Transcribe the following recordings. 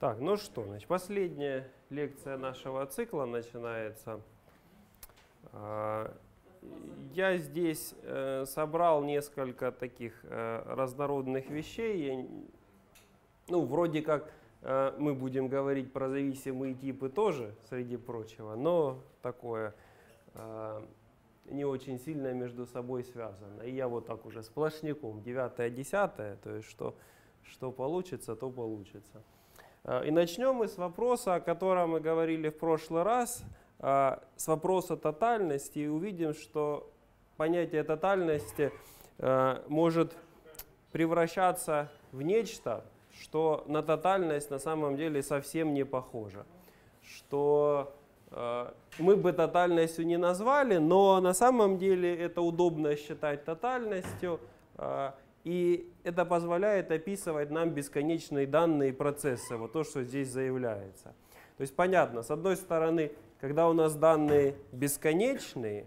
Так, ну что, значит, последняя лекция нашего цикла начинается. Я здесь собрал несколько таких разнородных вещей. Ну, вроде как мы будем говорить про зависимые типы тоже, среди прочего, но такое не очень сильно между собой связано. И я вот так уже сплошняком, 9-10, то есть что получится, то получится. И начнем мы с вопроса, о котором мы говорили в прошлый раз, с вопроса тотальности, и увидим, что понятие тотальности может превращаться в нечто, что на тотальность на самом деле совсем не похоже. Что мы бы тотальностью не назвали, но на самом деле это удобно считать тотальностью. И это позволяет описывать нам бесконечные данные и процессы, вот то, что здесь заявляется. То есть понятно, с одной стороны, когда у нас данные бесконечные,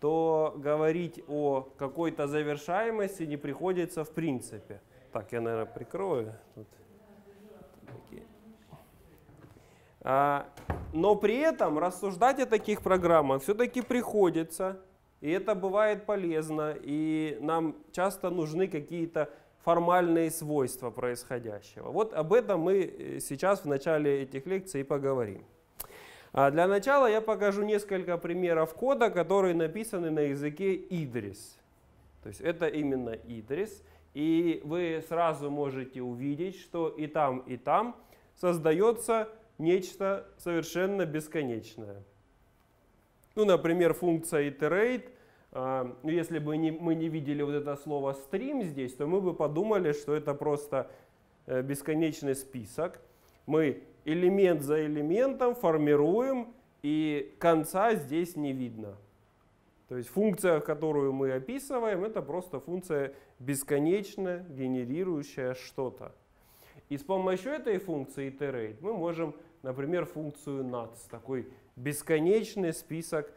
то говорить о какой-то завершаемости не приходится в принципе. Так, я, наверное, прикрою. Но при этом рассуждать о таких программах все-таки приходится. И это бывает полезно, и нам часто нужны какие-то формальные свойства происходящего. Вот об этом мы сейчас в начале этих лекций и поговорим. А для начала я покажу несколько примеров кода, которые написаны на языке Idris. То есть это именно Idris. И вы сразу можете увидеть, что и там создается нечто совершенно бесконечное. Ну, например, функция iterate. Если бы мы не видели вот это слово stream здесь, то мы бы подумали, что это просто бесконечный список. Мы элемент за элементом формируем, и конца здесь не видно. То есть функция, которую мы описываем, это просто функция бесконечно генерирующая что-то. И с помощью этой функции iterate мы можем, например, функцию nuts, такой бесконечный список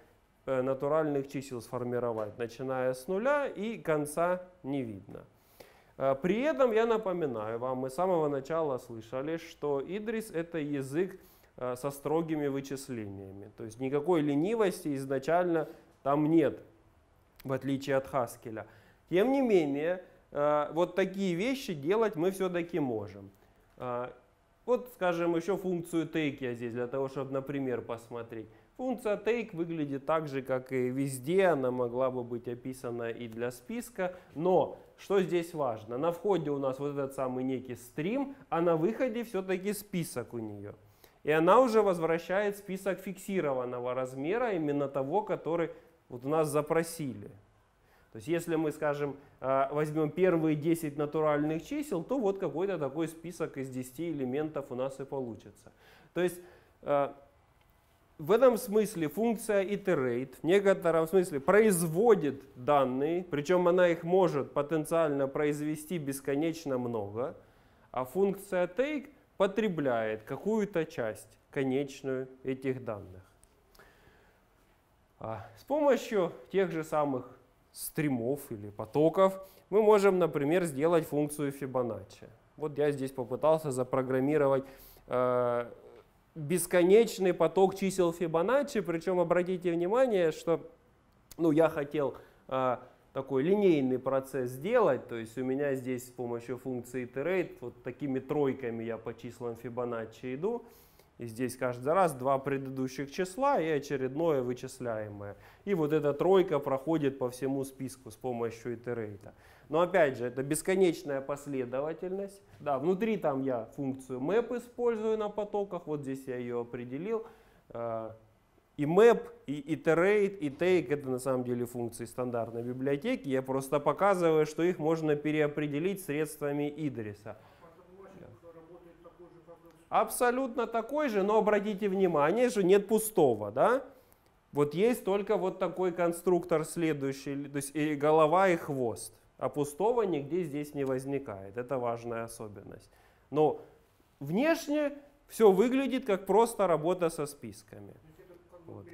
натуральных чисел сформировать, начиная с нуля, и конца не видно. При этом я напоминаю вам, мы с самого начала слышали, что Idris — это язык со строгими вычислениями. То есть никакой ленивости изначально там нет, в отличие от Haskell. Тем не менее, вот такие вещи делать мы все-таки можем. Вот, скажем, еще функцию take я здесь для того, чтобы, например, посмотреть. Функция take выглядит так же, как и везде. Она могла бы быть описана и для списка. Но что здесь важно? На входе у нас вот этот самый некий стрим, а на выходе все-таки список у нее. И она уже возвращает список фиксированного размера, именно того, который вот у нас запросили. То есть если мы, скажем, возьмем первые 10 натуральных чисел, то вот какой-то такой список из 10 элементов у нас и получится. То есть в этом смысле функция iterate в некотором смысле производит данные, причем она их может потенциально произвести бесконечно много, а функция take потребляет какую-то часть конечную этих данных. С помощью тех же самых стримов или потоков мы можем, например, сделать функцию Fibonacci. Вот я здесь попытался запрограммировать бесконечный поток чисел Fibonacci, причем обратите внимание, что я хотел такой линейный процесс сделать, то есть у меня здесь с помощью функции iterate вот такими тройками я по числам Fibonacci иду. И здесь каждый раз два предыдущих числа и очередное вычисляемое. И вот эта тройка проходит по всему списку с помощью итерейта. Но опять же, это бесконечная последовательность. Да, внутри там я функцию map использую на потоках. Вот здесь я ее определил. И map, и iterate, и take — это на самом деле функции стандартной библиотеки. Я просто показываю, что их можно переопределить средствами Idris. Абсолютно такой же, но обратите внимание, что нет пустого, да? Вот есть только вот такой конструктор следующий, то есть и голова, и хвост, а пустого нигде здесь не возникает. Это важная особенность. Но внешне все выглядит как просто работа со списками. Вот.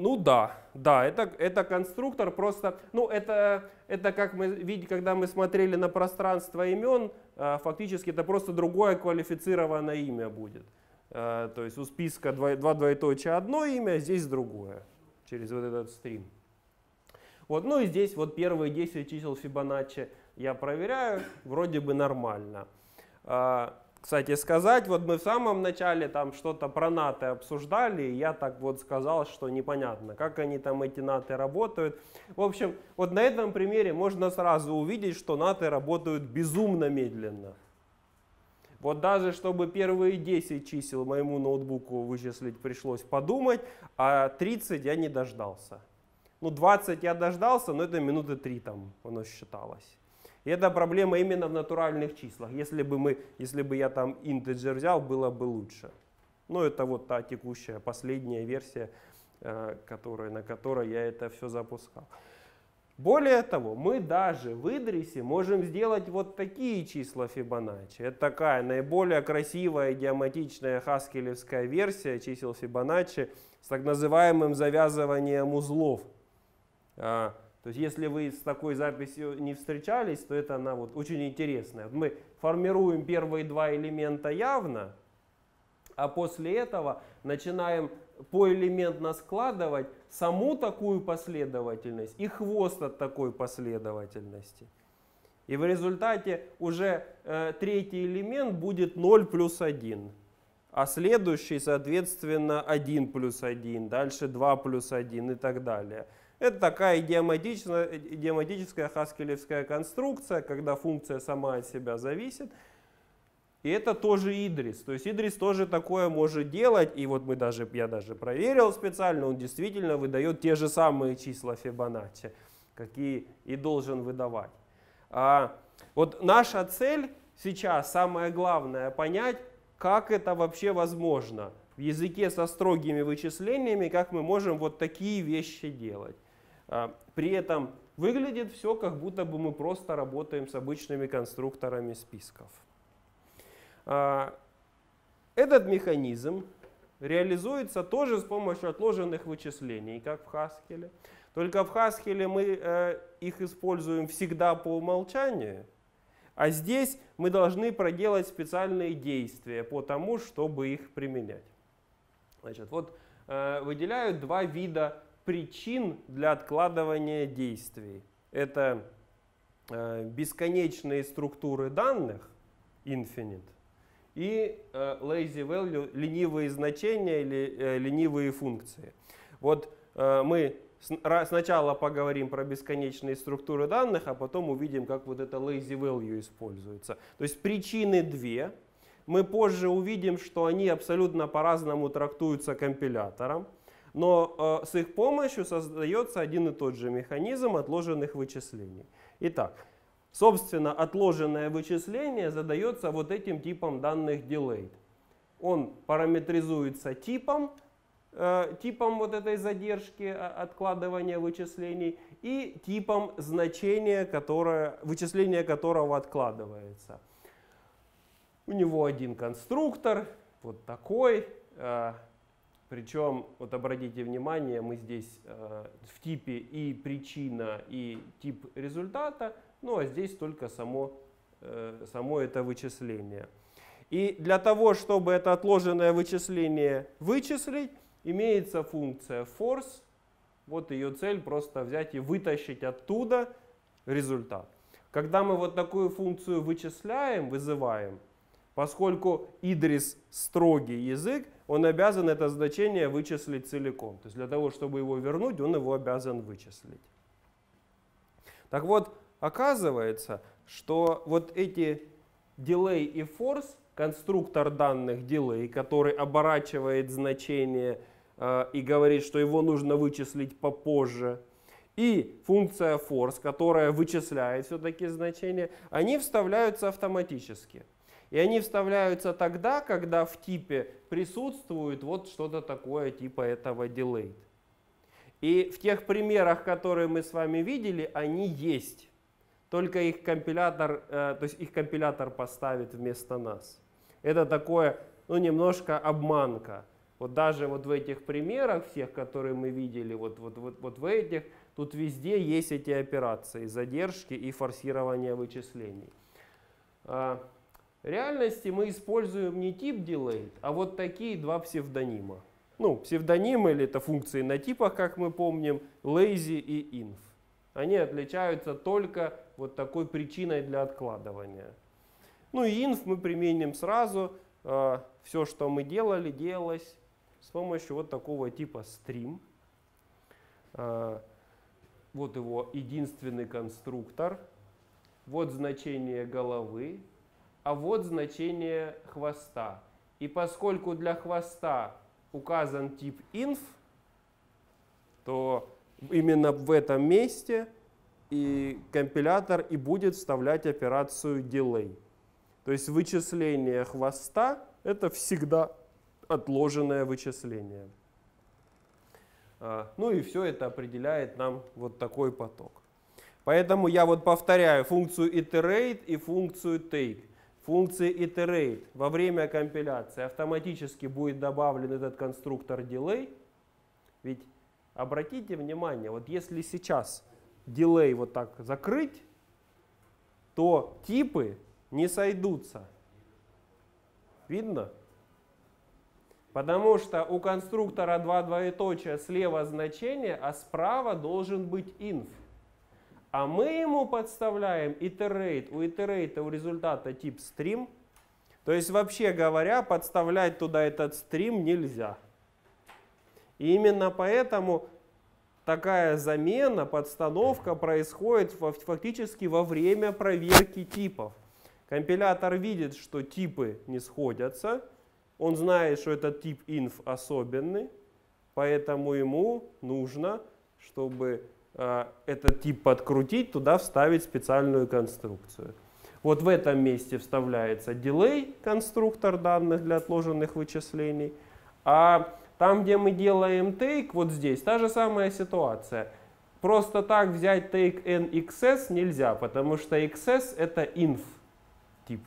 Ну да, это конструктор, просто, ну это как мы видели, когда мы смотрели на пространство имен, фактически это просто другое квалифицированное имя будет. То есть у списка два двоеточия одно имя, здесь другое, через вот этот стрим. Вот, ну и здесь вот первые 10 чисел Фибоначчи я проверяю, вроде бы нормально. Кстати сказать, вот мы в самом начале там что-то про наты обсуждали, и я так вот сказал, что непонятно, как они там, эти наты, работают. В общем, вот на этом примере можно сразу увидеть, что наты работают безумно медленно. Вот даже чтобы первые 10 чисел моему ноутбуку вычислить, пришлось подумать, а 30 я не дождался. Ну 20 я дождался, но это минуты 3 там оно считалось. И это проблема именно в натуральных числах. Если бы я там интеджер взял, было бы лучше. Но это вот та текущая, последняя версия, на которой я это все запускал. Более того, мы даже в Идрисе можем сделать вот такие числа Фибоначчи. Это такая наиболее красивая геоматичная хаскелевская версия чисел Фибоначчи с так называемым завязыванием узлов. То есть если вы с такой записью не встречались, то это она вот очень интересная. Мы формируем первые два элемента явно, а после этого начинаем поэлементно складывать саму такую последовательность и хвост от такой последовательности. И в результате уже третий элемент будет 0 плюс 1. А следующий, соответственно, 1 плюс 1, дальше 2 плюс 1 и так далее. Это такая идиоматическая хаскелевская конструкция, когда функция сама от себя зависит. И это тоже Идрис. То есть Идрис тоже такое может делать. И вот я даже проверил специально, он действительно выдает те же самые числа Фибоначчи, какие и должен выдавать. Вот наша цель сейчас, самое главное, понять, как это вообще возможно. В языке со строгими вычислениями, как мы можем вот такие вещи делать. При этом выглядит все, как будто бы мы просто работаем с обычными конструкторами списков. Этот механизм реализуется тоже с помощью отложенных вычислений, как в Хаскеле. Только в Хаскеле мы их используем всегда по умолчанию, а здесь мы должны проделать специальные действия по тому, чтобы их применять. Значит, вот выделяют два вида причин для откладывания действий. Это бесконечные структуры данных, infinite, и lazy value, ленивые значения или ленивые функции. Вот мы сначала поговорим про бесконечные структуры данных, а потом увидим, как вот это lazy value используется. То есть причины две. Мы позже увидим, что они абсолютно по-разному трактуются компилятором, но с их помощью создается один и тот же механизм отложенных вычислений. Итак, собственно, отложенное вычисление задается вот этим типом данных delayed. Он параметризуется типом вот этой задержки откладывания вычислений и типом значения, вычисление которого откладывается. У него один конструктор, вот такой. Причем, вот обратите внимание, мы здесь в типе и причина, и тип результата, ну а здесь только само это вычисление. И для того, чтобы это отложенное вычисление вычислить, имеется функция force. Вот ее цель просто взять и вытащить оттуда результат. Когда мы вот такую функцию вызываем, поскольку Идрис строгий язык, он обязан это значение вычислить целиком. То есть для того, чтобы его вернуть, он его обязан вычислить. Так вот, оказывается, что вот эти delay и force, конструктор данных delay, который оборачивает значение и говорит, что его нужно вычислить попозже, и функция force, которая вычисляет все-таки значение, они вставляются автоматически. И они вставляются тогда, когда в типе присутствует вот что-то такое типа этого delayed. И в тех примерах, которые мы с вами видели, они есть. Только их компилятор, поставит вместо нас. Это такое, ну, немножко обманка. Вот даже вот в этих примерах всех, которые мы видели, вот в этих, тут везде есть эти операции, задержки и форсирование вычислений. В реальности мы используем не тип delayed, а вот такие два псевдонима. Ну, псевдонимы, или это функции на типах, как мы помним, lazy и inf. Они отличаются только вот такой причиной для откладывания. Ну и inf мы применим сразу. Все, что мы делали, делалось с помощью вот такого типа stream. Вот его единственный конструктор. Вот значение головы, а вот значение хвоста. И поскольку для хвоста указан тип inf, то именно в этом месте и компилятор и будет вставлять операцию delay. То есть вычисление хвоста — это всегда отложенное вычисление. Ну и все это определяет нам вот такой поток. Поэтому я вот повторяю функцию iterate и функцию take. Функции iterate во время компиляции автоматически будет добавлен этот конструктор delay. Ведь обратите внимание, вот если сейчас delay вот так закрыть, то типы не сойдутся. Видно? Потому что у конструктора 2 двоеточия слева значение, а справа должен быть inf. А мы ему подставляем iterate. У iterate у результата тип stream. То есть вообще говоря, подставлять туда этот stream нельзя. И именно поэтому такая замена, подстановка происходит фактически во время проверки типов. Компилятор видит, что типы не сходятся. Он знает, что этот тип inf особенный. Поэтому ему нужно, чтобы этот тип подкрутить, туда вставить специальную конструкцию. Вот в этом месте вставляется delay, конструктор данных для отложенных вычислений. А там, где мы делаем take, вот здесь та же самая ситуация. Просто так взять take n_xs нельзя, потому что xs это inf тип.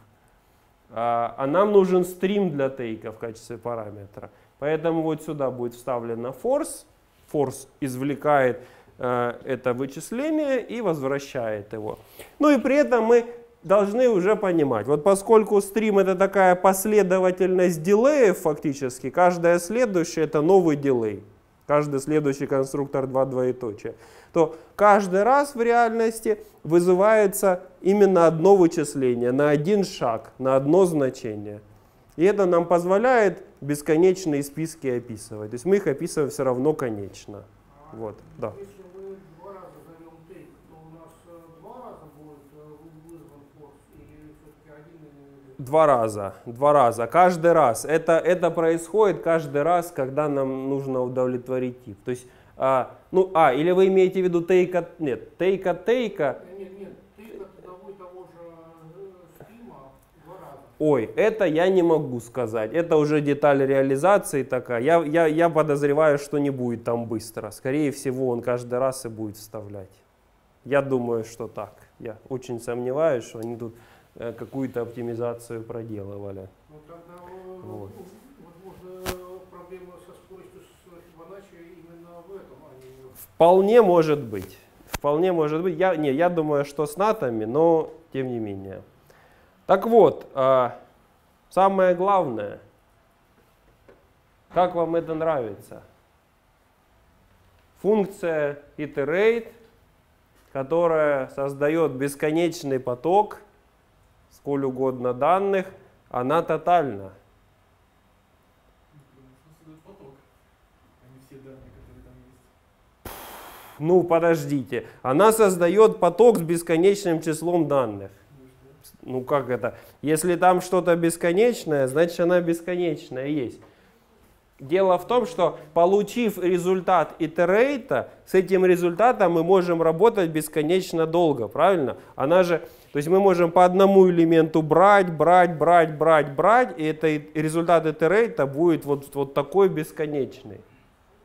А нам нужен стрим для take в качестве параметра. Поэтому вот сюда будет вставлено force. Force извлекает это вычисление и возвращает его. Ну и при этом мы должны уже понимать, вот поскольку стрим это такая последовательность дилеев фактически, каждое следующее это новый дилей, каждый следующий конструктор 2 двоеточия, то каждый раз в реальности вызывается именно одно вычисление на один шаг, на одно значение. И это нам позволяет бесконечные списки описывать. То есть мы их описываем все равно конечно. Вот, да. Если мы два раза зовем take, то у нас два раза будет вызван force или все-таки один? Два раза. Каждый раз. Это происходит каждый раз, когда нам нужно удовлетворить тип. То есть, или вы имеете в виду take от... Нет, take от take. Нет, take от того и того же стрима два раза. Ой, это я не могу сказать. Это уже деталь реализации такая. Я подозреваю, что не будет там быстро. Скорее всего, он каждый раз и будет вставлять. Я думаю, что так. Я очень сомневаюсь, что они тут какую-то оптимизацию проделывали. Ну, тогда, вот. Возможно, проблема со скоростью Фибоначчи именно в этом, а не... Вполне может быть. Вполне может быть. Я думаю, что с натами, но тем не менее. Так вот, самое главное, как вам это нравится? Функция iterate, которая создает бесконечный поток, сколь угодно данных, она тотальна. Ну, подождите, она создает поток с бесконечным числом данных. Ну как это? Если там что-то бесконечное, значит она бесконечная есть. Дело в том, что получив результат итерейта, с этим результатом мы можем работать бесконечно долго, правильно? Она же, то есть мы можем по одному элементу брать, и это результат итерейта будет вот такой бесконечный.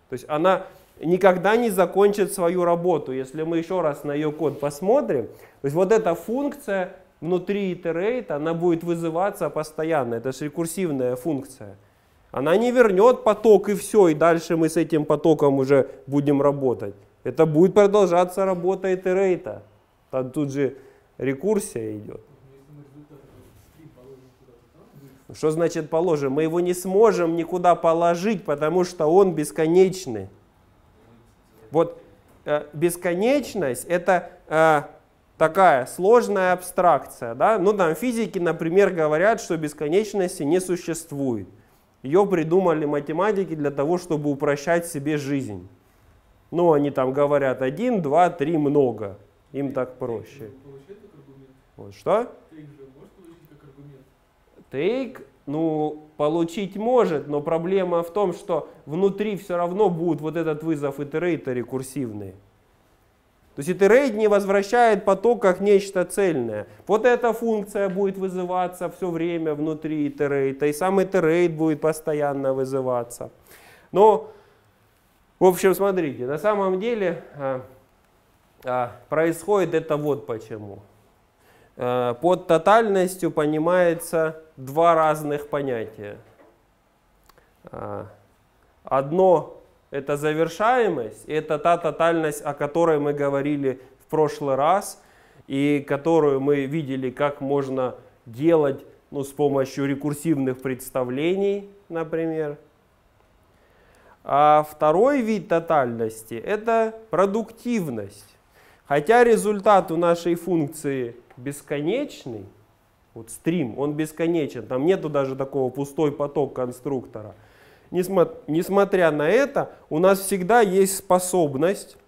То есть она никогда не закончит свою работу. Если мы еще раз на ее код посмотрим, то есть вот эта функция... Внутри iterate она будет вызываться постоянно. Это же рекурсивная функция. Она не вернет поток и все, и дальше мы с этим потоком уже будем работать. Это будет продолжаться работа итерейта. Там тут же рекурсия идет. Что значит положим? Мы его не сможем никуда положить, потому что он бесконечный. Вот бесконечность — это такая сложная абстракция. Да? Ну, там физики, например, говорят, что бесконечности не существует. Ее придумали математики для того, чтобы упрощать себе жизнь. Ну, они там говорят 1, 2, 3, много. Им так проще. Вот что? Тейк, ну, получить может, но проблема в том, что внутри все равно будет вот этот вызов итерейта рекурсивный. То есть итерейт не возвращает поток как нечто цельное. Вот эта функция будет вызываться все время внутри итерейта, и сам итерейт будет постоянно вызываться. Но, в общем, смотрите, на самом деле происходит это вот почему. Под тотальностью понимается два разных понятия. Одно — это завершаемость, это та тотальность, о которой мы говорили в прошлый раз, и которую мы видели, как можно делать, ну, с помощью рекурсивных представлений, например. А второй вид тотальности — это продуктивность. Хотя результат у нашей функции бесконечный, вот стрим, он бесконечен, там нету даже такого пустой поток конструктора. Несмотря на это, у нас всегда есть способность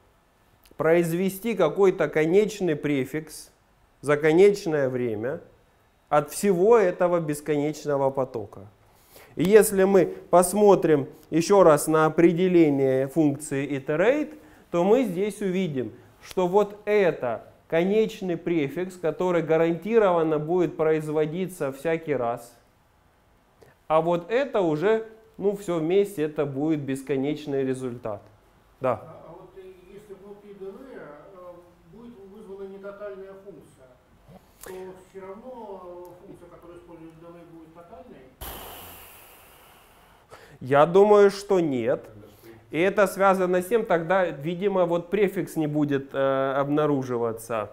произвести какой-то конечный префикс за конечное время от всего этого бесконечного потока. И если мы посмотрим еще раз на определение функции iterate, то мы здесь увидим, что вот это конечный префикс, который гарантированно будет производиться всякий раз. А вот это уже, ну, все вместе, это будет бесконечный результат. Да. А вот если внутри дыры будет вызвана нетотальная функция, то все равно функция, которую используют дыры, будет тотальной? Я думаю, что нет. И это связано с тем, тогда, видимо, вот префикс не будет обнаруживаться.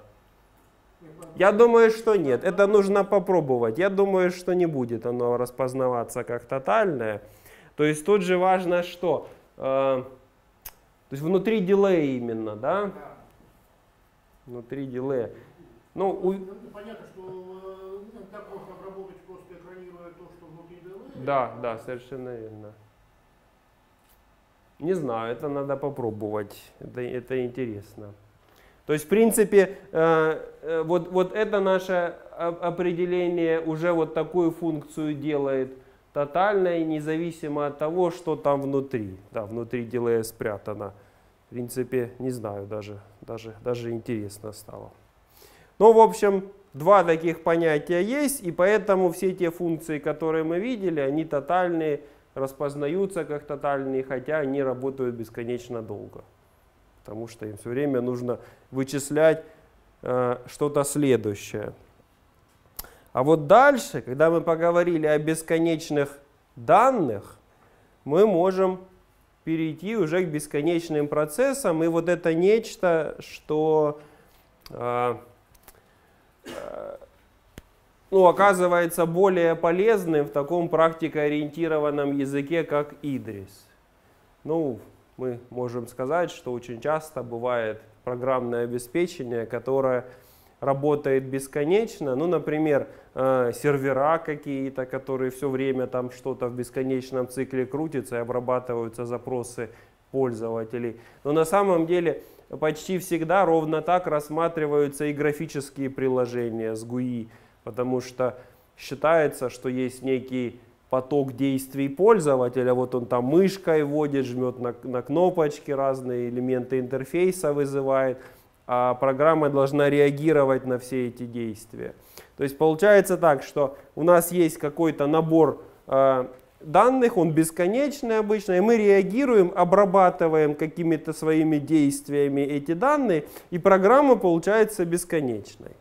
Я думаю, что нет. Это нужно попробовать. Я думаю, что не будет оно распознаваться как тотальное. То есть тут же важно, что... то есть внутри дилея именно, да? Внутри дилея. Ну, понятно, что так можно обработать, просто экранируя то, что внутри дилея. Да, да, совершенно верно. Не знаю, это надо попробовать, это интересно. То есть, в принципе, вот это наше определение уже вот такую функцию делает тотальной, независимо от того, что там внутри. Да, внутри дилея спрятано. В принципе, не знаю, даже интересно стало. Ну, в общем, два таких понятия есть, и поэтому все те функции, которые мы видели, они тотальные, распознаются как тотальные, хотя они работают бесконечно долго. Потому что им все время нужно вычислять что-то следующее. А вот дальше, когда мы поговорили о бесконечных данных, мы можем перейти уже к бесконечным процессам. И вот это нечто, что... ну, оказывается более полезным в таком практикоориентированном языке, как Idris. Ну, мы можем сказать, что очень часто бывает программное обеспечение, которое работает бесконечно. Ну, например, сервера какие-то, которые все время там что-то в бесконечном цикле крутится и обрабатываются запросы пользователей. Но на самом деле почти всегда ровно так рассматриваются и графические приложения с GUI. Потому что считается, что есть некий поток действий пользователя. Вот он там мышкой водит, жмет на кнопочки, разные элементы интерфейса вызывает. А программа должна реагировать на все эти действия. То есть получается так, что у нас есть какой-то набор данных, он бесконечный обычно, и мы реагируем, обрабатываем какими-то своими действиями эти данные, и программа получается бесконечной.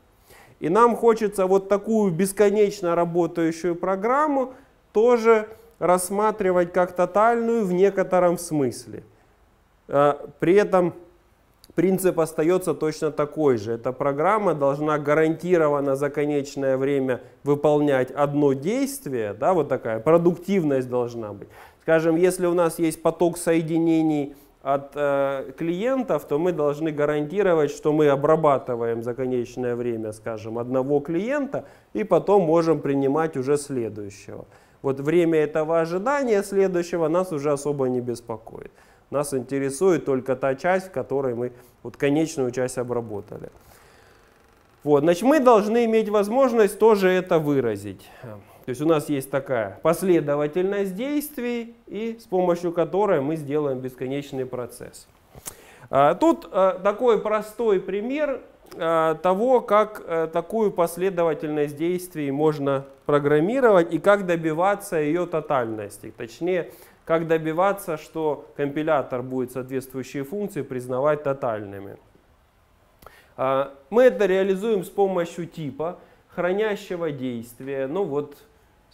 И нам хочется вот такую бесконечно работающую программу тоже рассматривать как тотальную в некотором смысле. При этом принцип остается точно такой же. Эта программа должна гарантированно за конечное время выполнять одно действие, да, вот такая продуктивность должна быть. Скажем, если у нас есть поток соединений от клиентов, то мы должны гарантировать, что мы обрабатываем за конечное время, скажем, одного клиента и потом можем принимать уже следующего. Вот время этого ожидания следующего нас уже особо не беспокоит. Нас интересует только та часть, в которой мы вот конечную часть обработали. Вот, значит, мы должны иметь возможность тоже это выразить. То есть у нас есть такая последовательность действий, и с помощью которой мы сделаем бесконечный процесс. Тут такой простой пример того, как такую последовательность действий можно программировать и как добиваться ее тотальности. Точнее, как добиваться, что компилятор будет соответствующие функции признавать тотальными. Мы это реализуем с помощью типа, хранящего действия. Ну вот,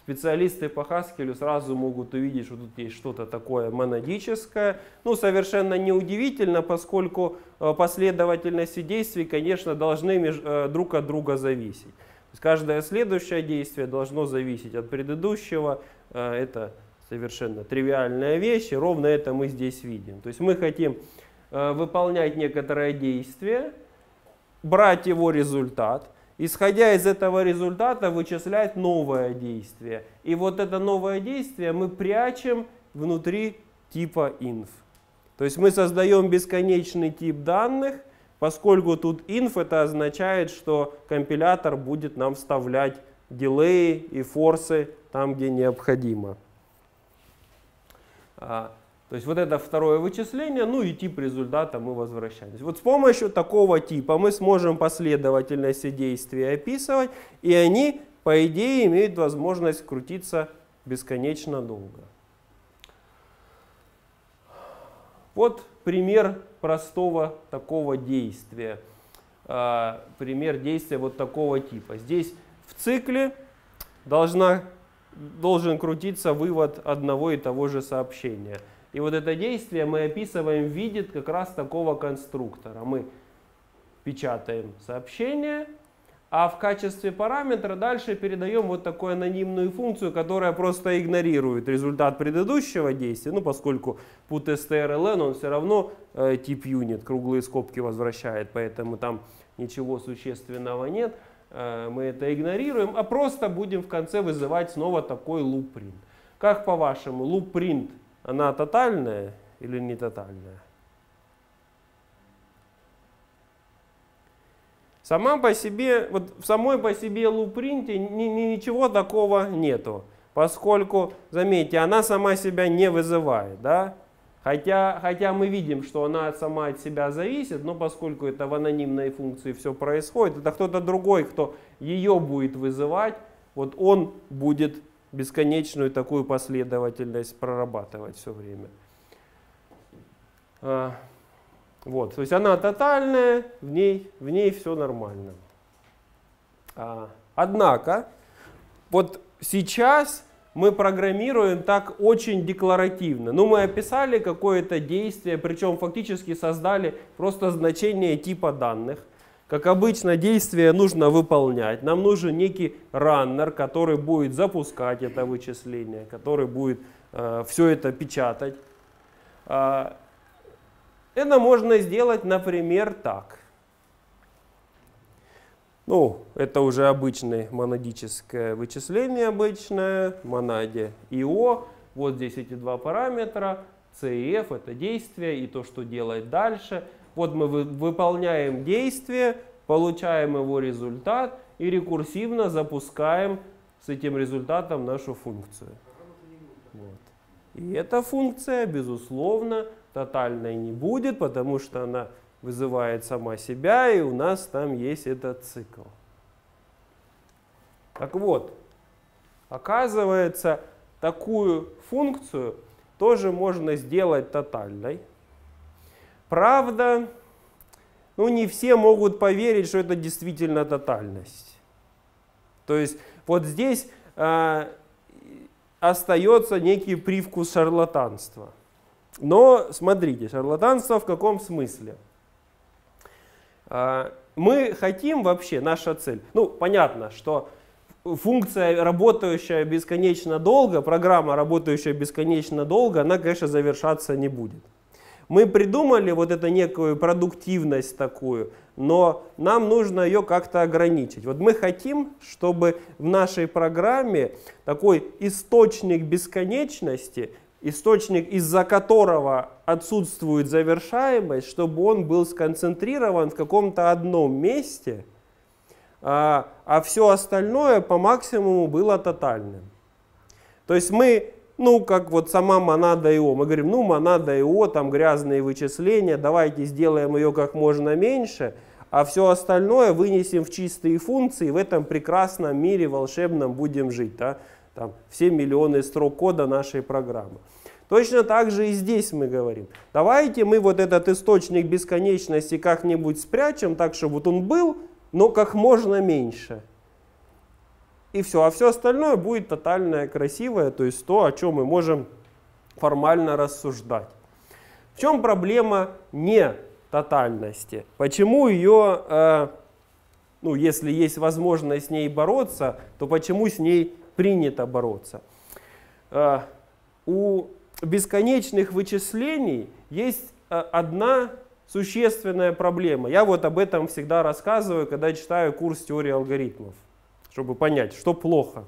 специалисты по Haskell сразу могут увидеть, что тут есть что-то такое монадическое. Ну, совершенно неудивительно, поскольку последовательности действий, конечно, должны друг от друга зависеть. То есть каждое следующее действие должно зависеть от предыдущего. Это совершенно тривиальная вещь, и ровно это мы здесь видим. То есть мы хотим выполнять некоторое действие, брать его результат, исходя из этого результата вычислять новое действие. И вот это новое действие мы прячем внутри типа inf. То есть мы создаем бесконечный тип данных, поскольку тут inf, это означает, что компилятор будет нам вставлять дилеи и форсы там, где необходимо. То есть вот это второе вычисление, ну и тип результата мы возвращаем. Вот с помощью такого типа мы сможем последовательности действий описывать, и они, по идее, имеют возможность крутиться бесконечно долго. Вот пример простого такого действия. Пример действия вот такого типа. Здесь в цикле должен крутиться вывод одного и того же сообщения. И вот это действие мы описываем в виде как раз такого конструктора. Мы печатаем сообщение, а в качестве параметра дальше передаем вот такую анонимную функцию, которая просто игнорирует результат предыдущего действия, ну, поскольку putStrLn, он все равно тип unit, круглые скобки возвращает, поэтому там ничего существенного нет. Мы это игнорируем, а просто будем в конце вызывать снова такой loop print. Как по-вашему, loop print? Она тотальная или не тотальная? Сама по себе, вот в самой по себе лупринте ничего такого нету, поскольку, заметьте, она сама себя не вызывает, да? Хотя мы видим, что она сама от себя зависит, но поскольку это в анонимной функции все происходит, это кто-то другой, кто ее будет вызывать, вот он будет бесконечную такую последовательность прорабатывать все время. Вот, то есть она тотальная, в ней все нормально. Однако, вот сейчас мы программируем так очень декларативно. Ну, мы описали какое-то действие, причем фактически создали просто значение типа данных. Как обычно, действие нужно выполнять. Нам нужен некий раннер, который будет запускать это вычисление, который будет все это печатать. Это можно сделать, например, так. Ну, это уже обычное монадическое вычисление, обычное, монаде IO. Вот здесь эти два параметра, C и F, это действие и то, что делать дальше. Вот мы выполняем действие, получаем его результат и рекурсивно запускаем с этим результатом нашу функцию. Вот. И эта функция, безусловно, тотальной не будет, потому что она вызывает сама себя, и у нас там есть этот цикл. Так вот, оказывается, такую функцию тоже можно сделать тотальной. Правда, ну не все могут поверить, что это действительно тотальность. То есть вот здесь остается некий привкус шарлатанства. Но смотрите, шарлатанство в каком смысле? Мы хотим вообще, наша цель, ну понятно, что функция, работающая бесконечно долго, программа, работающая бесконечно долго, она, конечно, завершаться не будет. Мы придумали вот эту некую продуктивность такую, но нам нужно ее как-то ограничить. Вот мы хотим, чтобы в нашей программе такой источник бесконечности, источник, из-за которого отсутствует завершаемость, чтобы он был сконцентрирован в каком-то одном месте, а все остальное по максимуму было тотальным. То есть мы... Ну, как вот сама монада ИО. Мы говорим, ну, монада ИО, там грязные вычисления, давайте сделаем ее как можно меньше, а все остальное вынесем в чистые функции, в этом прекрасном мире волшебном будем жить. Да? Там все миллионы строк кода нашей программы. Точно так же и здесь мы говорим. Давайте мы вот этот источник бесконечности как-нибудь спрячем, так, чтобы вот он был, но как можно меньше. И все, а все остальное будет тотальное, красивое, то есть то, о чем мы можем формально рассуждать. В чем проблема нетотальности? Почему ее, ну, если есть возможность с ней бороться, то почему с ней принято бороться? У бесконечных вычислений есть одна существенная проблема. Я вот об этом всегда рассказываю, когда читаю курс теории алгоритмов, чтобы понять, что плохо.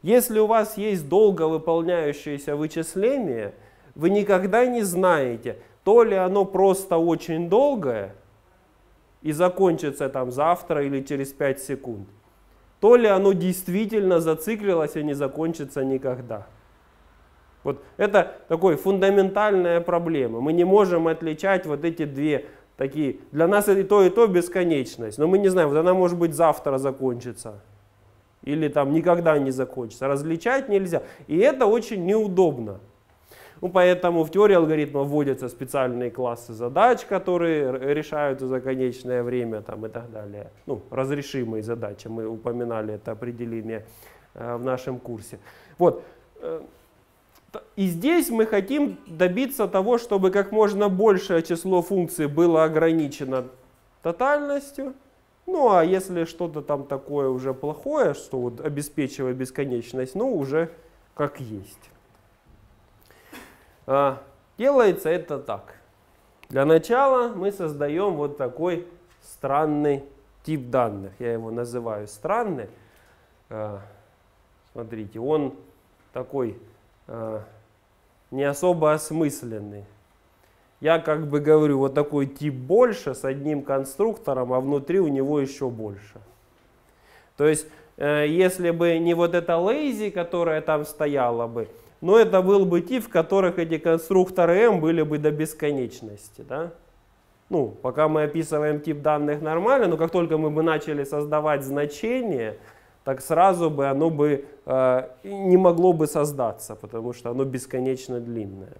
Если у вас есть долго выполняющееся вычисление, вы никогда не знаете, то ли оно просто очень долгое и закончится там завтра или через 5 секунд, то ли оно действительно зациклилось и не закончится никогда. Вот это такая фундаментальная проблема. Мы не можем отличать вот эти две такие. Для нас и то бесконечность, но мы не знаем, вот она может быть завтра закончится. Или там никогда не закончится. Различать нельзя. И это очень неудобно. Ну, поэтому в теории алгоритмов вводятся специальные классы задач, которые решаются за конечное время там, и так далее. Ну, разрешимые задачи. Мы упоминали это определение в нашем курсе. Вот. И здесь мы хотим добиться того, чтобы как можно большее число функций было ограничено тотальностью. Ну, а если что-то там такое уже плохое, что вот обеспечивает бесконечность, ну, уже как есть. Делается это так. Для начала мы создаем вот такой странный тип данных. Я его называю странный. Смотрите, он такой не особо осмысленный. Я как бы говорю, вот такой тип больше с одним конструктором, а внутри у него еще больше. То есть, если бы не вот эта lazy, которая там стояла бы, но это был бы тип, в которых эти конструкторы m были бы до бесконечности. Да? Ну, пока мы описываем тип данных нормально, но как только мы бы начали создавать значение, так сразу бы оно бы не могло бы создаться, потому что оно бесконечно длинное.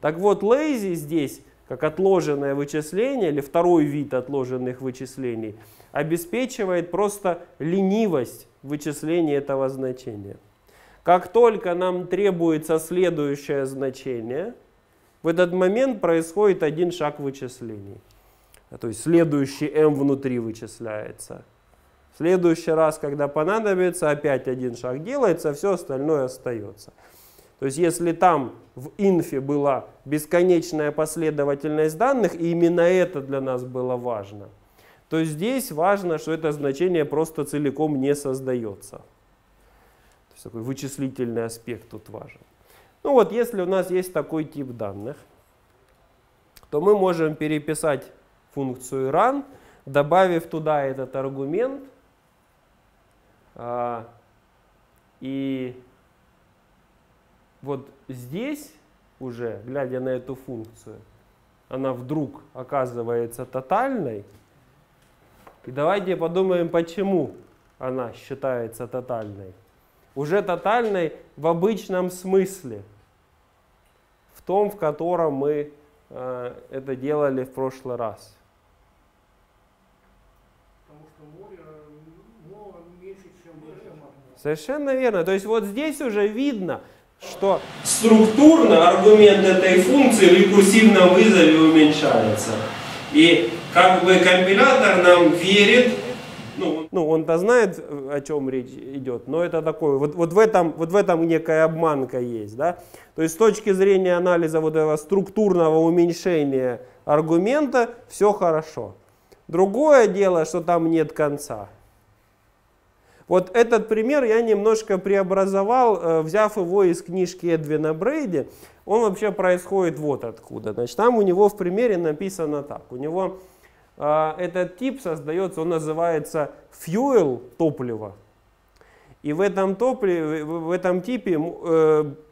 Так вот, lazy здесь, как отложенное вычисление, или второй вид отложенных вычислений, обеспечивает просто ленивость вычисления этого значения. Как только нам требуется следующее значение, в этот момент происходит один шаг вычислений. То есть следующий m внутри вычисляется. В следующий раз, когда понадобится, опять один шаг делается, все остальное остается. То есть если там в инфе была бесконечная последовательность данных, и именно это для нас было важно, то здесь важно, что это значение просто целиком не создается. То есть такой вычислительный аспект тут важен. Ну вот, если у нас есть такой тип данных, то мы можем переписать функцию run, добавив туда этот аргумент и... Вот здесь уже, глядя на эту функцию, она вдруг оказывается тотальной. И давайте подумаем, почему она считается тотальной. Уже тотальной в обычном смысле, в том, в котором мы это делали в прошлый раз. Потому что море Совершенно верно. То есть вот здесь уже видно, что структурно аргумент этой функции в рекурсивном вызове уменьшается. И как бы компилятор нам верит. Ну, он-то знает, о чем речь идет, но это такое, вот в этом некая обманка есть, да. То есть с точки зрения анализа вот этого структурного уменьшения аргумента все хорошо. Другое дело, что там нет конца. Вот этот пример я немножко преобразовал, взяв его из книжки Эдвина Брейди. Он вообще происходит вот откуда. Значит, там у него в примере написано так. У него этот тип создается, он называется fuel, топливо. И в этом типе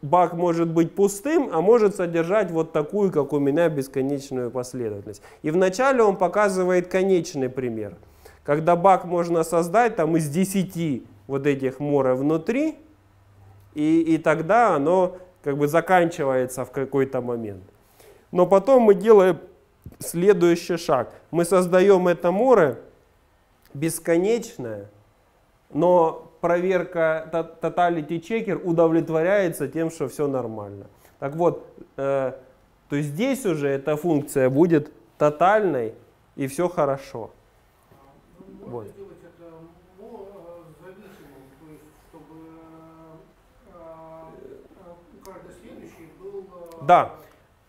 бак может быть пустым, а может содержать вот такую, как у меня, бесконечную последовательность. И вначале он показывает конечный пример. Когда бак можно создать там из 10 вот этих море внутри, и тогда оно как бы заканчивается в какой-то момент. Но потом мы делаем следующий шаг. Мы создаем это море бесконечное, но проверка Totality Checker удовлетворяется тем, что все нормально. Так вот, то есть здесь уже эта функция будет тотальной, и все хорошо. Вот. Да,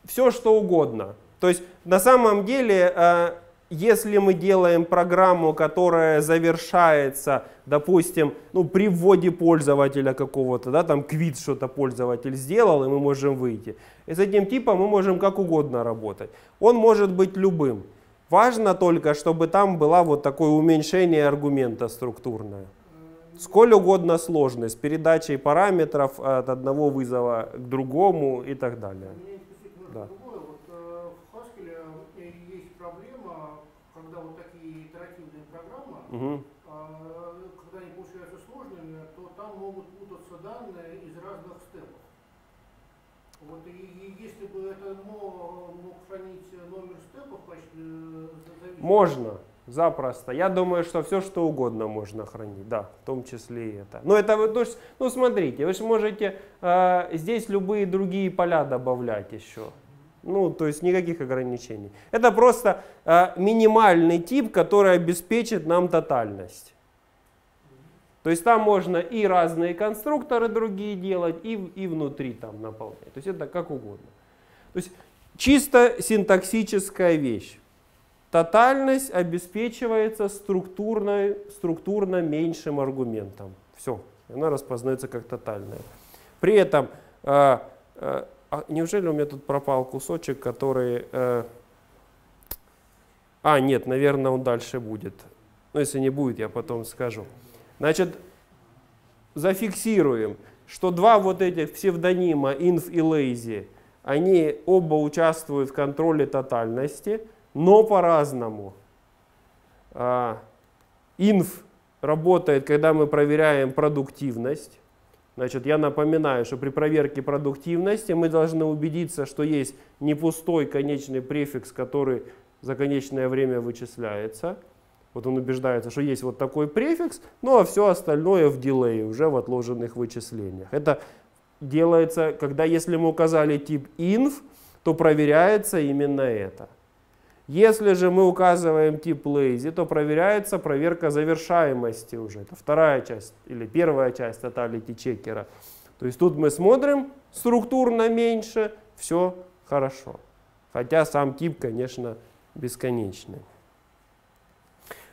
все что угодно. То есть на самом деле, если мы делаем программу, которая завершается, допустим, ну, при вводе пользователя какого-то, да, там квит что-то пользователь сделал, и мы можем выйти. И с этим типом мы можем как угодно работать. Он может быть любым. Важно только, чтобы там было вот такое уменьшение аргумента структурное. Сколь угодно сложно, с передачей параметров от одного вызова к другому и так далее. Да. В Haskell есть проблема, когда вот такие итеративные программы, когда они получаются сложными, то там могут путаться данные из разных степов. Вот, и если бы это мог хранить номер степов, почти... Можно, запросто. Я думаю, что все, что угодно можно хранить, да, в том числе и это. Но это вы, ну, смотрите, вы же можете здесь любые другие поля добавлять еще. Ну, то есть никаких ограничений. Это просто минимальный тип, который обеспечит нам тотальность. То есть там можно и разные конструкторы другие делать, и внутри там наполнять. То есть это как угодно. То есть чисто синтаксическая вещь. Тотальность обеспечивается структурно меньшим аргументом. Все, она распознается как тотальная. При этом, неужели у меня тут пропал кусочек, который... нет, наверное, он дальше будет. Но если не будет, я потом скажу. Значит, зафиксируем, что два вот этих псевдонима, inf и lazy, они оба участвуют в контроле тотальности, но по-разному. Inf работает, когда мы проверяем продуктивность. Значит, я напоминаю, что при проверке продуктивности мы должны убедиться, что есть не пустой конечный префикс, который за конечное время вычисляется. Вот он убеждается, что есть вот такой префикс, ну а все остальное в дилее, уже в отложенных вычислениях. Это делается, когда если мы указали тип inf, то проверяется именно это. Если же мы указываем тип lazy, то проверяется проверка завершаемости уже. Это вторая часть или первая часть totality чекера. То есть тут мы смотрим структурно меньше, все хорошо. Хотя сам тип, конечно, бесконечный.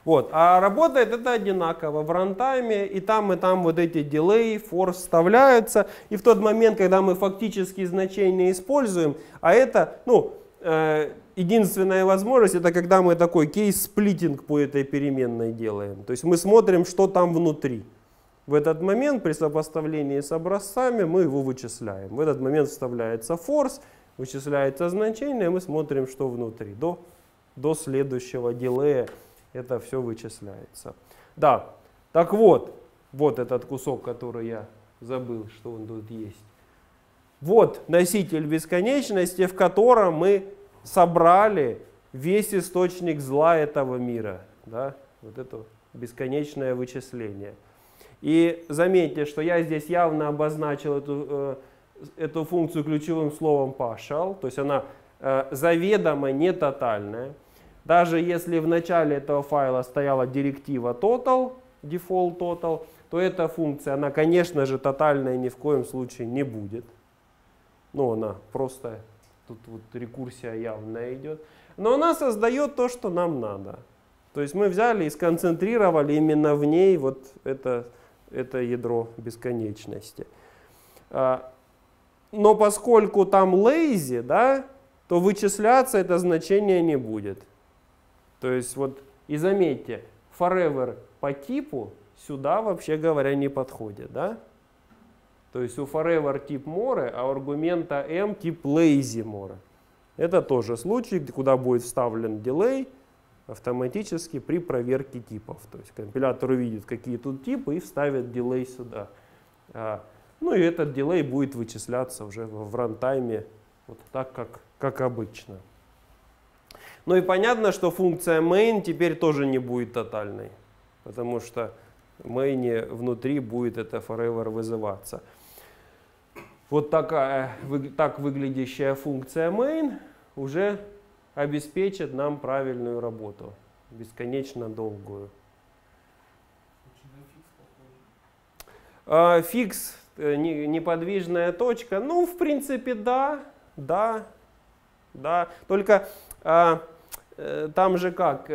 Вот. А работает это одинаково в рантайме, и там вот эти delay, for вставляются. И в тот момент, когда мы фактические значения используем, а это, ну, единственная возможность, это когда мы такой кейс-сплитинг по этой переменной делаем. То есть мы смотрим, что там внутри. В этот момент при сопоставлении с образцами мы его вычисляем. В этот момент вставляется force, вычисляется значение, мы смотрим, что внутри. До следующего делея. Это все вычисляется. Да, так вот, вот этот кусок, который я забыл, что он тут есть. Вот носитель бесконечности, в котором мы собрали весь источник зла этого мира. Да, вот это бесконечное вычисление. И заметьте, что я здесь явно обозначил эту функцию ключевым словом partial, то есть она заведомо не тотальная. Даже если в начале этого файла стояла директива total, default total, то эта функция, она, конечно же, тотальная ни в коем случае не будет. Ну, она просто, тут вот рекурсия явно идет. Но она создает то, что нам надо. То есть мы взяли и сконцентрировали именно в ней вот это ядро бесконечности. Но поскольку там lazy, да, то вычисляться это значение не будет. То есть вот, и заметьте, forever по типу сюда, вообще говоря, не подходит, да? То есть у forever тип more, а у аргумента m тип lazy more. Это тоже случай, куда будет вставлен delay автоматически при проверке типов. То есть компилятор увидит, какие тут типы, и вставит delay сюда. Ну и этот delay будет вычисляться уже в рантайме вот так, как обычно. Ну и понятно, что функция main теперь тоже не будет тотальной, потому что в main внутри будет это forever вызываться. Вот такая, так выглядящая функция main уже обеспечит нам правильную работу, бесконечно долгую. Фикс, неподвижная точка, ну в принципе да, только там же как,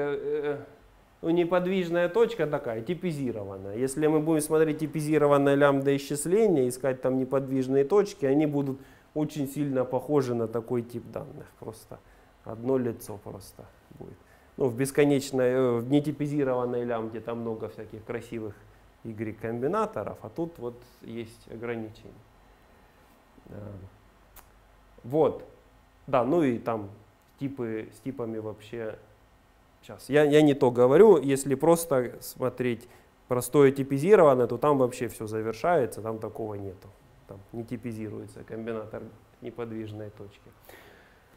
неподвижная точка такая, типизированная. Если мы будем смотреть типизированное лямбда-исчисление, искать там неподвижные точки, они будут очень сильно похожи на такой тип данных. Просто одно лицо просто будет. Ну, в бесконечной, в нетипизированной лямбде там много всяких красивых Y-комбинаторов, а тут вот есть ограничения. Вот. Да, ну и там типы, с типами вообще... Сейчас, я не то говорю, если просто смотреть простое типизированное, то там вообще все завершается, там такого нету. Там не типизируется комбинатор неподвижной точки.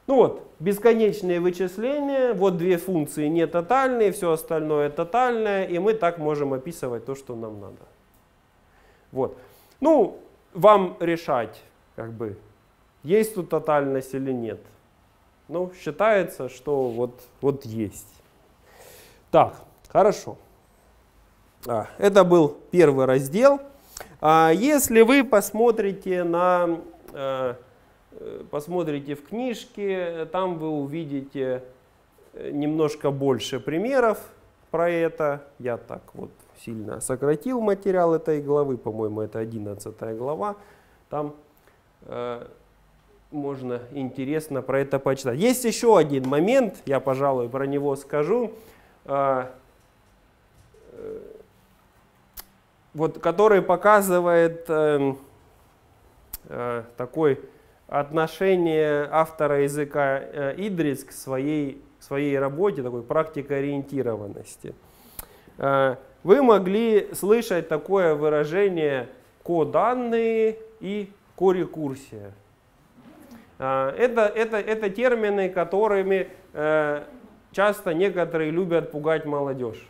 Ну вот, бесконечные вычисления, вот две функции не тотальные, все остальное тотальное, и мы так можем описывать то, что нам надо. Вот. Ну, вам решать, как бы, есть тут тотальность или нет. Ну, считается, что вот есть. Так, хорошо. Это был первый раздел. Если вы посмотрите в книжке, там вы увидите немножко больше примеров про это. Я так вот сильно сократил материал этой главы. По-моему, это 11 глава. Там можно интересно про это почитать. Есть еще один момент, я, пожалуй, про него скажу. Вот, который показывает такое отношение автора языка Идрис к своей работе, такой практикоориентированности. Вы могли слышать такое выражение коданные и корекурсия. Это термины, которыми часто некоторые любят пугать молодежь.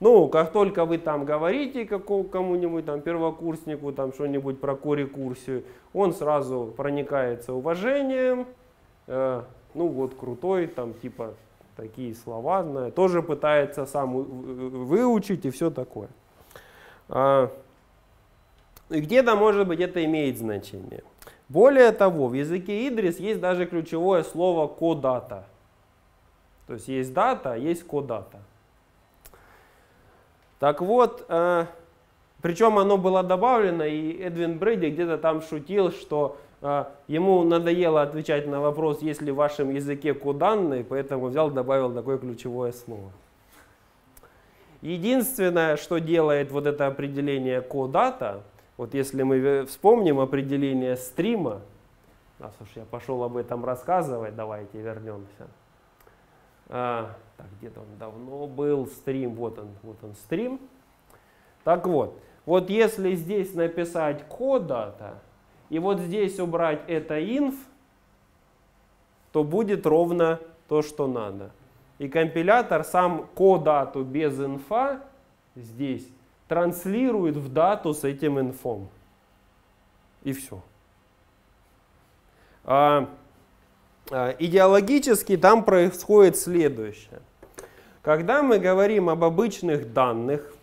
Ну, как только вы там говорите кому-нибудь, там, первокурснику, там, что-нибудь про корекурсию, он сразу проникается уважением. Ну, вот крутой, там, типа, такие слова, тоже пытается сам выучить и все такое. И где-то, может быть, это имеет значение. Более того, в языке Идрис есть даже ключевое слово «кодата». То есть дата, есть кодата. Так вот, причем оно было добавлено, и Эдвин Брейди где-то там шутил, что ему надоело отвечать на вопрос, есть ли в вашем языке коданные, поэтому взял, добавил такое ключевое слово. Единственное, что делает вот это определение кодата, вот если мы вспомним определение стрима, раз уж я пошел об этом рассказывать, давайте вернемся. Так, где-то он давно был, стрим, вот он стрим. Так вот если здесь написать кодата, и вот здесь убрать это инф, то будет ровно то, что надо. И компилятор сам ко-дату без инфа здесь транслирует в дату с этим инфом. И все. Идеологически там происходит следующее. Когда мы говорим об обычных данных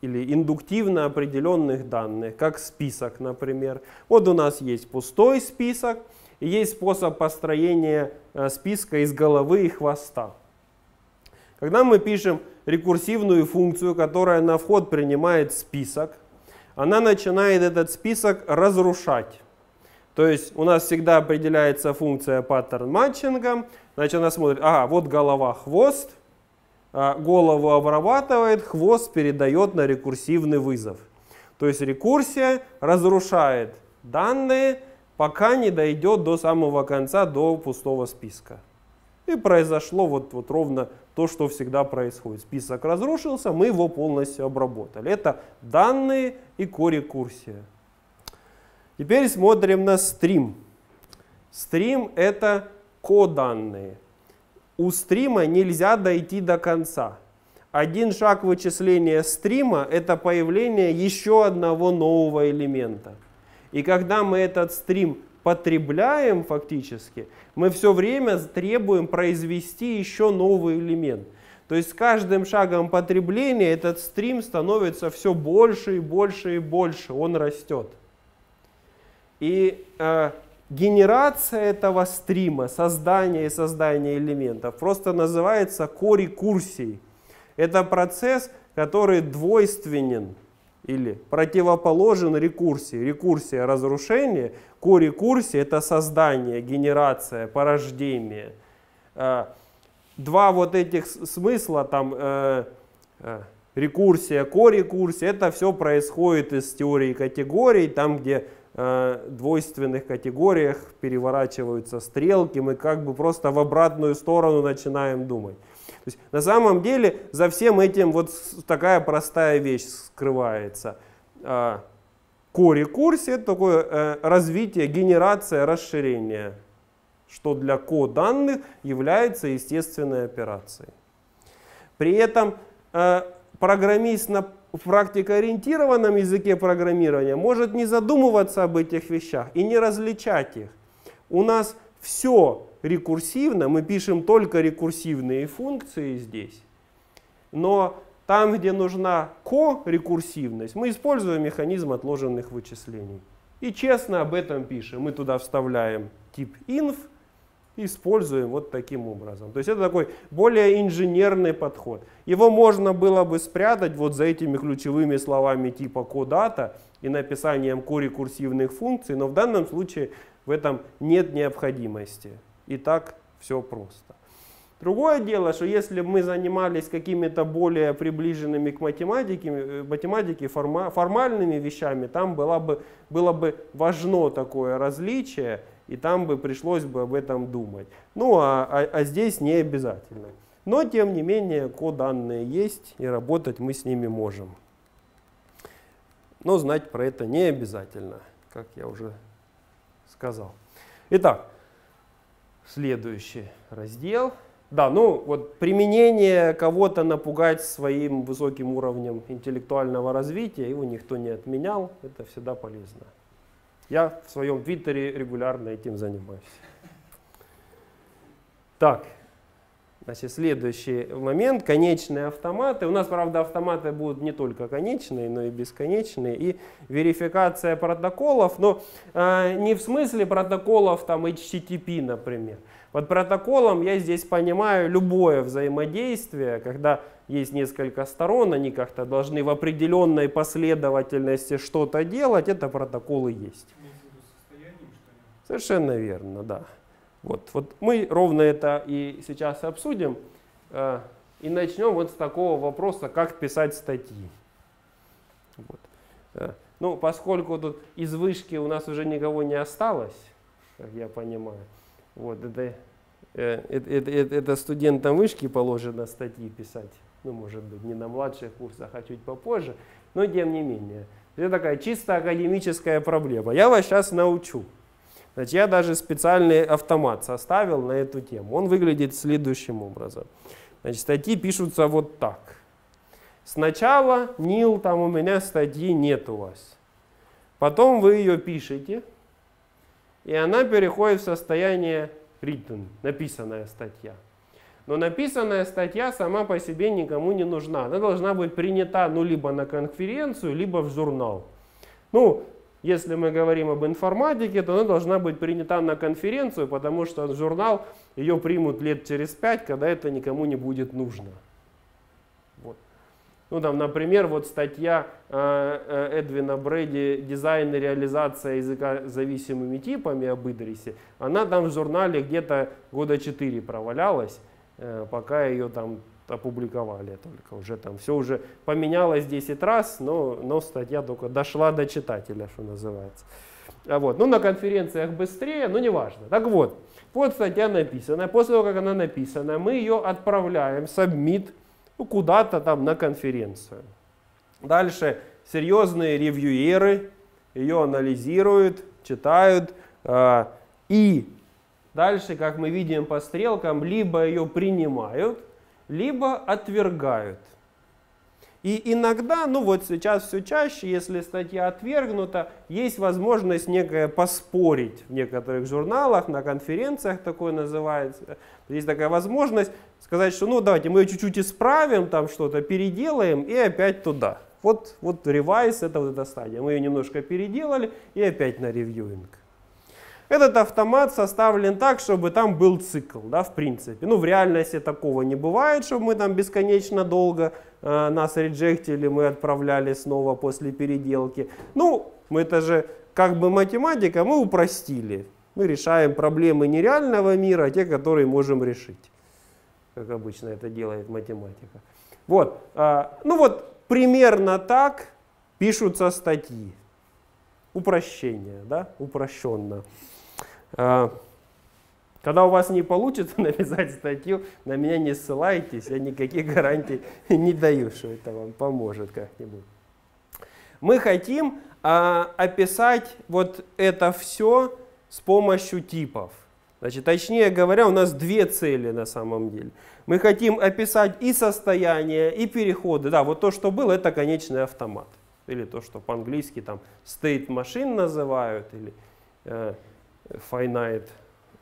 или индуктивно определенных данных, как список, например. Вот у нас есть пустой список, и есть способ построения списка из головы и хвоста. Когда мы пишем рекурсивную функцию, которая на вход принимает список, она начинает этот список разрушать. То есть у нас всегда определяется функция паттерн матчингом. Значит, она смотрит, ага, вот голова, хвост. Голову обрабатывает, хвост передает на рекурсивный вызов. То есть рекурсия разрушает данные, пока не дойдет до самого конца, до пустого списка. И произошло вот ровно то, что всегда происходит. Список разрушился, мы его полностью обработали. Это данные и корекурсия. Теперь смотрим на стрим. Стрим — это коданные. У стрима нельзя дойти до конца. Один шаг вычисления стрима — это появление еще одного нового элемента. И когда мы этот стрим потребляем фактически, мы все время требуем произвести еще новый элемент. То есть с каждым шагом потребления этот стрим становится все больше и больше и больше, он растет. И генерация этого стрима, создание и создание элементов просто называется корекурсией. Это процесс, который двойственен или противоположен рекурсии. Рекурсия — разрушение, корекурсия — это создание, генерация, порождение. Два вот этих смысла, там рекурсия, корекурсия, это все происходит из теории категорий, там где двойственных категориях переворачиваются стрелки, мы как бы просто в обратную сторону начинаем думать. То есть, на самом деле за всем этим вот такая простая вещь скрывается. Корекурсия — это такое развитие, генерация, расширение, что для ко-данных является естественной операцией. При этом программист на в практикоориентированном языке программирования может не задумываться об этих вещах и не различать их. У нас все рекурсивно, мы пишем только рекурсивные функции здесь. Но там, где нужна корекурсивность, мы используем механизм отложенных вычислений. И честно об этом пишем. Мы туда вставляем тип inf, используем вот таким образом. То есть это такой более инженерный подход. Его можно было бы спрятать вот за этими ключевыми словами типа ко-дата и написанием корекурсивных функций, но в данном случае в этом нет необходимости. И так все просто. Другое дело, что если мы занимались какими-то более приближенными к математике формальными вещами, там было бы важно такое различие, и там бы пришлось бы об этом думать. Ну, а здесь не обязательно. Но, тем не менее, ко-данные есть, и работать мы с ними можем. Но знать про это не обязательно, как я уже сказал. Итак, следующий раздел. Да, ну вот применение кого-то напугать своим высоким уровнем интеллектуального развития, его никто не отменял, это всегда полезно. Я в своем твиттере регулярно этим занимаюсь. Так, значит, следующий момент — конечные автоматы. У нас, правда, автоматы будут не только конечные, но и бесконечные. И верификация протоколов, но не в смысле протоколов там HTTP, например. Под протоколом я здесь понимаю любое взаимодействие, когда есть несколько сторон, они как-то должны в определенной последовательности что-то делать, это протоколы есть. Совершенно верно, да. Вот мы ровно это и сейчас обсудим, и начнем вот с такого вопроса, как писать статьи. Вот. Ну, поскольку тут из вышки у нас уже никого не осталось, как я понимаю, вот это студентам вышки положено статьи писать. Ну, может быть, не на младших курсах, а чуть попозже, но тем не менее. Это такая чисто академическая проблема. Я вас сейчас научу. Значит, я даже специальный автомат составил на эту тему. Он выглядит следующим образом. Значит, статьи пишутся вот так. Сначала Нил, там у меня статьи нет у вас. Потом вы ее пишете, и она переходит в состояние written, написанная статья. Но написанная статья сама по себе никому не нужна. Она должна быть принята ну, либо на конференцию, либо в журнал. Ну, если мы говорим об информатике, то она должна быть принята на конференцию, потому что в журнал ее примут лет через 5, когда это никому не будет нужно. Вот. Ну, там, например, вот статья Эдвина Брэди «Дизайн и реализация языка зависимыми типами» об Идрисе, она там в журнале где-то года 4 провалялась, пока ее там опубликовали только. Уже там все уже поменялось 10 раз, но статья только дошла до читателя, что называется. Вот. Ну, на конференциях быстрее, но неважно. Так вот, вот статья написана. После того, как она написана, мы ее отправляем, submit, ну, куда-то там на конференцию. Дальше серьезные ревьюеры ее анализируют, читают. И дальше, как мы видим по стрелкам, либо ее принимают, либо отвергают. И иногда, ну вот сейчас все чаще, если статья отвергнута, есть возможность некое поспорить в некоторых журналах, на конференциях такое называется. Есть такая возможность сказать, что ну давайте мы ее чуть-чуть исправим, там что-то переделаем и опять туда. Вот ревайз, это вот эта стадия. Мы ее немножко переделали и опять на ревьюинг. Этот автомат составлен так, чтобы там был цикл, да, в принципе. Ну, в реальности такого не бывает, чтобы мы там бесконечно долго нас реджектили, мы отправляли снова после переделки. Ну, мы это же как бы математика, мы упростили. Мы решаем проблемы нереального мира, а те, которые можем решить. Как обычно это делает математика. Вот, ну вот примерно так пишутся статьи. Упрощение, да, упрощенно. Когда у вас не получится написать статью, на меня не ссылайтесь, я никаких гарантий не даю, что это вам поможет как-нибудь. Мы хотим описать вот это все с помощью типов. Значит, точнее говоря, у нас две цели на самом деле. Мы хотим описать и состояние, и переходы. Да, вот то, что было, это конечный автомат. Или то, что по-английски там state machine называют, или finite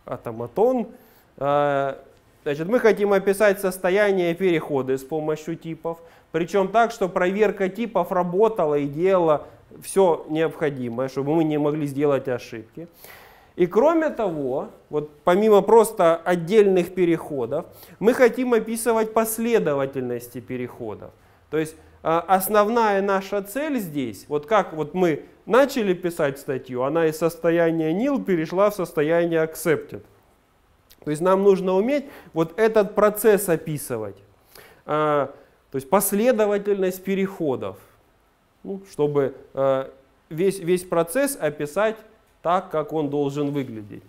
automaton. Значит, мы хотим описать состояние переходы с помощью типов, причем так, что проверка типов работала и делала все необходимое, чтобы мы не могли сделать ошибки. И кроме того, вот помимо просто отдельных переходов, мы хотим описывать последовательности переходов. То есть основная наша цель здесь, вот как вот мы начали писать статью, она из состояния nil перешла в состояние accepted. То есть нам нужно уметь вот этот процесс описывать, то есть последовательность переходов, ну, чтобы весь процесс описать так, как он должен выглядеть.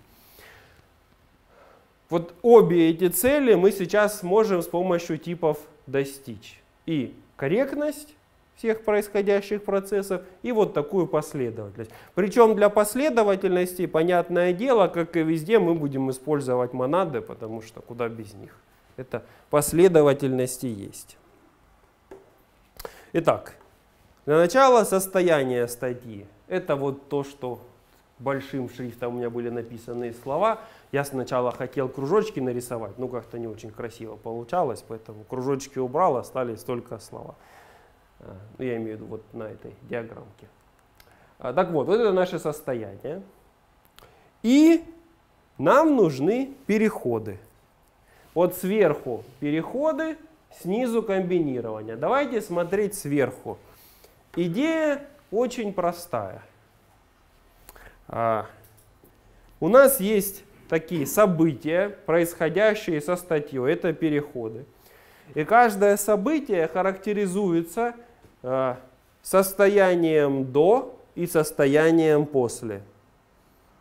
Вот обе эти цели мы сейчас сможем с помощью типов достичь. И корректность всех происходящих процессов и вот такую последовательность. Причем для последовательности, понятное дело, как и везде, мы будем использовать монады, потому что куда без них. Это последовательности есть. Итак, для начала состояние статьи. Это вот то, что большим шрифтом у меня были написаны слова. Я сначала хотел кружочки нарисовать, но как-то не очень красиво получалось, поэтому кружочки убрал, остались только слова. Ну, я имею в виду вот на этой диаграммке. Так вот, вот это наше состояние. И нам нужны переходы. Вот сверху переходы, снизу комбинирование. Давайте смотреть сверху. Идея очень простая. У нас есть такие события, происходящие со статьей, это переходы. И каждое событие характеризуется состоянием до и состоянием после.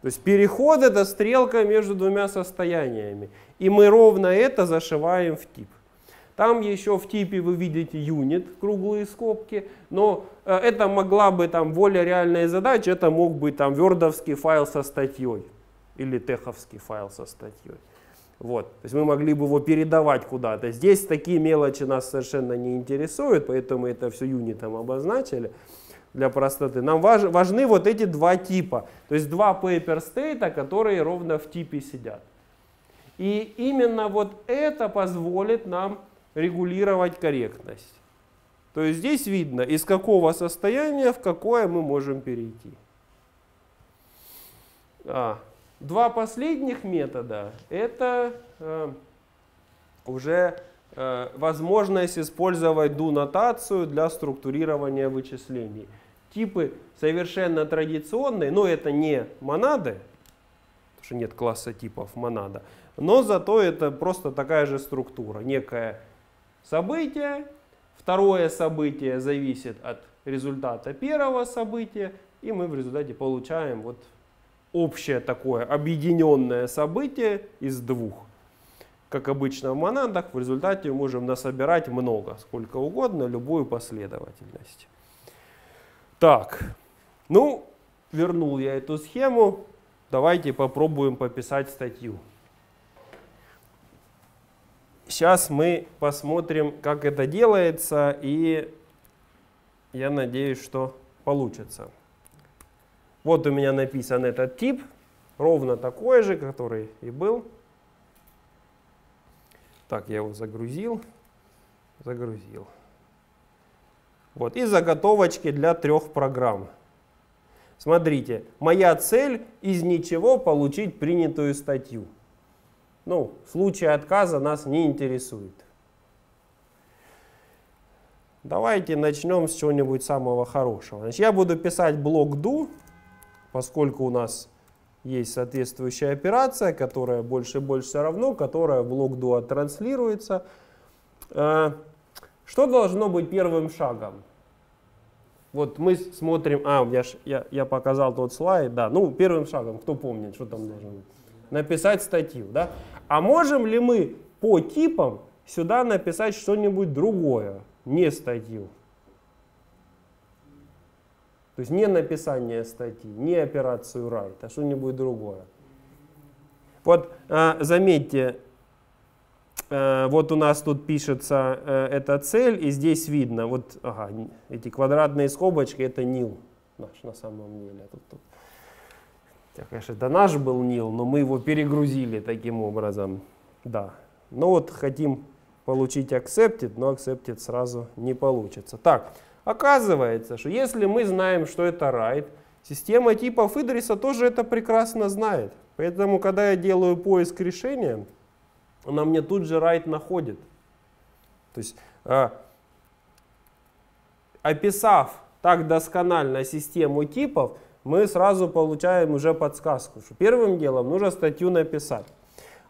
То есть переход — это стрелка между двумя состояниями. И мы ровно это зашиваем в тип. Там еще в типе вы видите юнит, круглые скобки, но это могла бы там воля реальной задачи, это мог быть там вердовский файл со статьей или теховский файл со статьей. Вот. То есть мы могли бы его передавать куда-то. Здесь такие мелочи нас совершенно не интересуют, поэтому это все юнитом обозначили для простоты. Нам важны вот эти два типа, то есть два paper state, которые ровно в типе сидят. И именно вот это позволит нам регулировать корректность. То есть здесь видно, из какого состояния в какое мы можем перейти. Два последних метода – это уже возможность использовать do-нотацию для структурирования вычислений. Типы совершенно традиционные, но это не монады, потому что нет класса типов монада, но зато это просто такая же структура. Некое событие, второе событие зависит от результата первого события, и мы в результате получаем вот общее такое объединенное событие из двух. Как обычно в монадах, в результате мы можем насобирать много, сколько угодно, любую последовательность. Так, ну, вернул я эту схему. Давайте попробуем пописать статью. Сейчас мы посмотрим, как это делается, и я надеюсь, что получится. Вот у меня написан этот тип, ровно такой же, который и был. Так, я его загрузил. Вот, и заготовочки для трех программ. Смотрите, моя цель — из ничего получить принятую статью. Ну, случай отказа нас не интересует. Давайте начнем с чего-нибудь самого хорошего. Значит, я буду писать блок do. Поскольку у нас есть соответствующая операция, которая больше и больше равно, которая в блок do транслируется. Что должно быть первым шагом? Вот мы смотрим, я показал тот слайд, да, ну первым шагом, кто помнит, что там должно быть? Написать статью, да? А можем ли мы по типам сюда написать что-нибудь другое, не статью? То есть не написание статьи, не операцию write, а что-нибудь другое. Вот заметьте, вот у нас тут пишется эта цель, и здесь видно, вот эти квадратные скобочки — это nil наш на самом деле. Конечно, это наш был nil, но мы его перегрузили таким образом. Да. Но вот хотим получить accepted, но accepted сразу не получится. Так. Оказывается, что если мы знаем, что это right, система типов Идриса тоже это прекрасно знает. Поэтому, когда я делаю поиск решения, она мне тут же right находит. То есть, описав так досконально систему типов, мы сразу получаем уже подсказку, что первым делом нужно статью написать.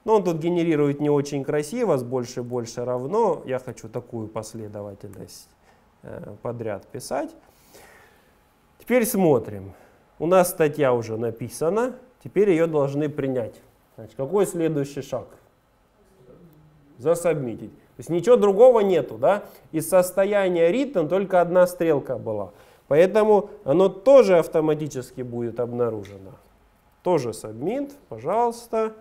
Но он тут генерирует не очень красиво, с больше и больше равно. Я хочу такую последовательность подряд писать. Теперь смотрим. У нас статья уже написана, теперь ее должны принять. Значит, какой следующий шаг? Засабмитить. То есть ничего другого нету, да? Из состояния read только одна стрелка была. Поэтому оно тоже автоматически будет обнаружено. Тоже submit, пожалуйста.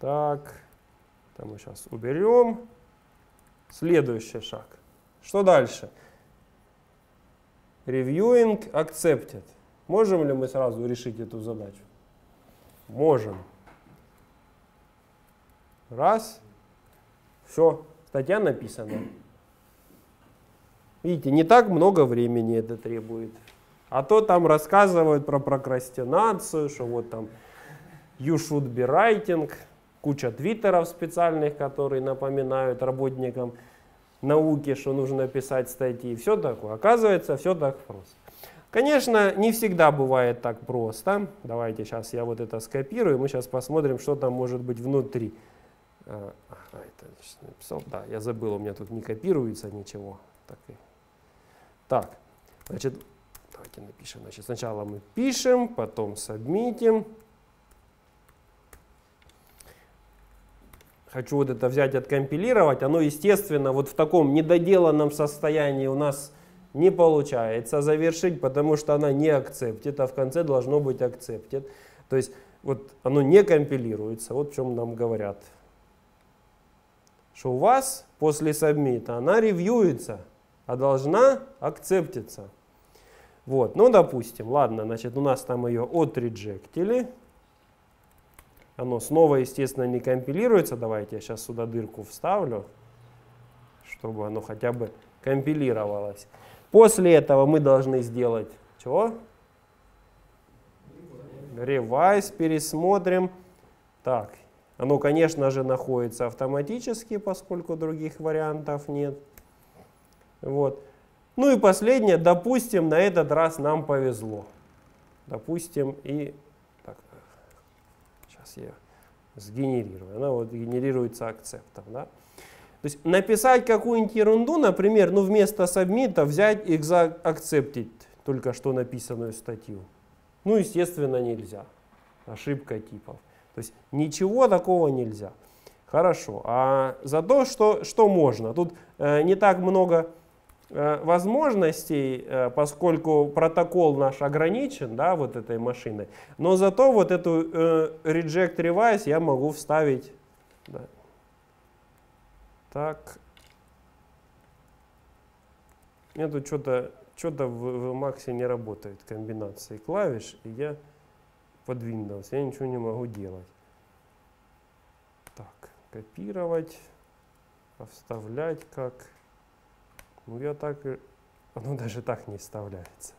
Так, там мы сейчас уберем. Следующий шаг. Что дальше? Reviewing accepted. Можем ли мы сразу решить эту задачу? Можем. Раз. Все, статья написана. Видите, не так много времени это требует. А то там рассказывают про прокрастинацию, что вот там you should be writing, куча твиттеров специальных, которые напоминают работникам науки, что нужно писать статьи, все такое. Оказывается, все так просто. Конечно, не всегда бывает так просто. Давайте сейчас я вот это скопирую, мы сейчас посмотрим, что там может быть внутри. Это написал. Да, я забыл, у меня тут не копируется ничего. Так, значит, давайте напишем. Значит, сначала мы пишем, потом сабмитим. Хочу вот это взять, откомпилировать. Оно, естественно, вот в таком недоделанном состоянии у нас не получается завершить, потому что она не accepted, а в конце должно быть accepted. То есть вот оно не компилируется. Вот в чем нам говорят. Что у вас после сабмита она ревьюется, а должна акцептиться. Вот, ну допустим, ладно, значит у нас там ее отреджектили. Оно снова, естественно, не компилируется. Давайте я сейчас сюда дырку вставлю, чтобы оно хотя бы компилировалось. После этого мы должны сделать чего? Ревайз, пересмотрим. Так, оно, конечно же, находится автоматически, поскольку других вариантов нет. Вот. Ну и последнее, допустим, на этот раз нам повезло. Допустим, и... Так, сейчас я сгенерирую. Она вот генерируется акцептом. Да? То есть написать какую-нибудь ерунду, например, ну вместо сабмита взять и заакцептить только что написанную статью. Ну, естественно, нельзя. Ошибка типов. То есть ничего такого нельзя. Хорошо. А за то, что можно. Тут не так много возможностей, поскольку протокол наш ограничен, да, вот этой машиной. Но зато вот эту reject revise я могу вставить. Да. Так. Мне тут что-то в Максе не работает, комбинации клавиш, и я под Windows, я ничего не могу делать. Так, копировать, вставлять как. Ну я так, оно даже так не вставляется.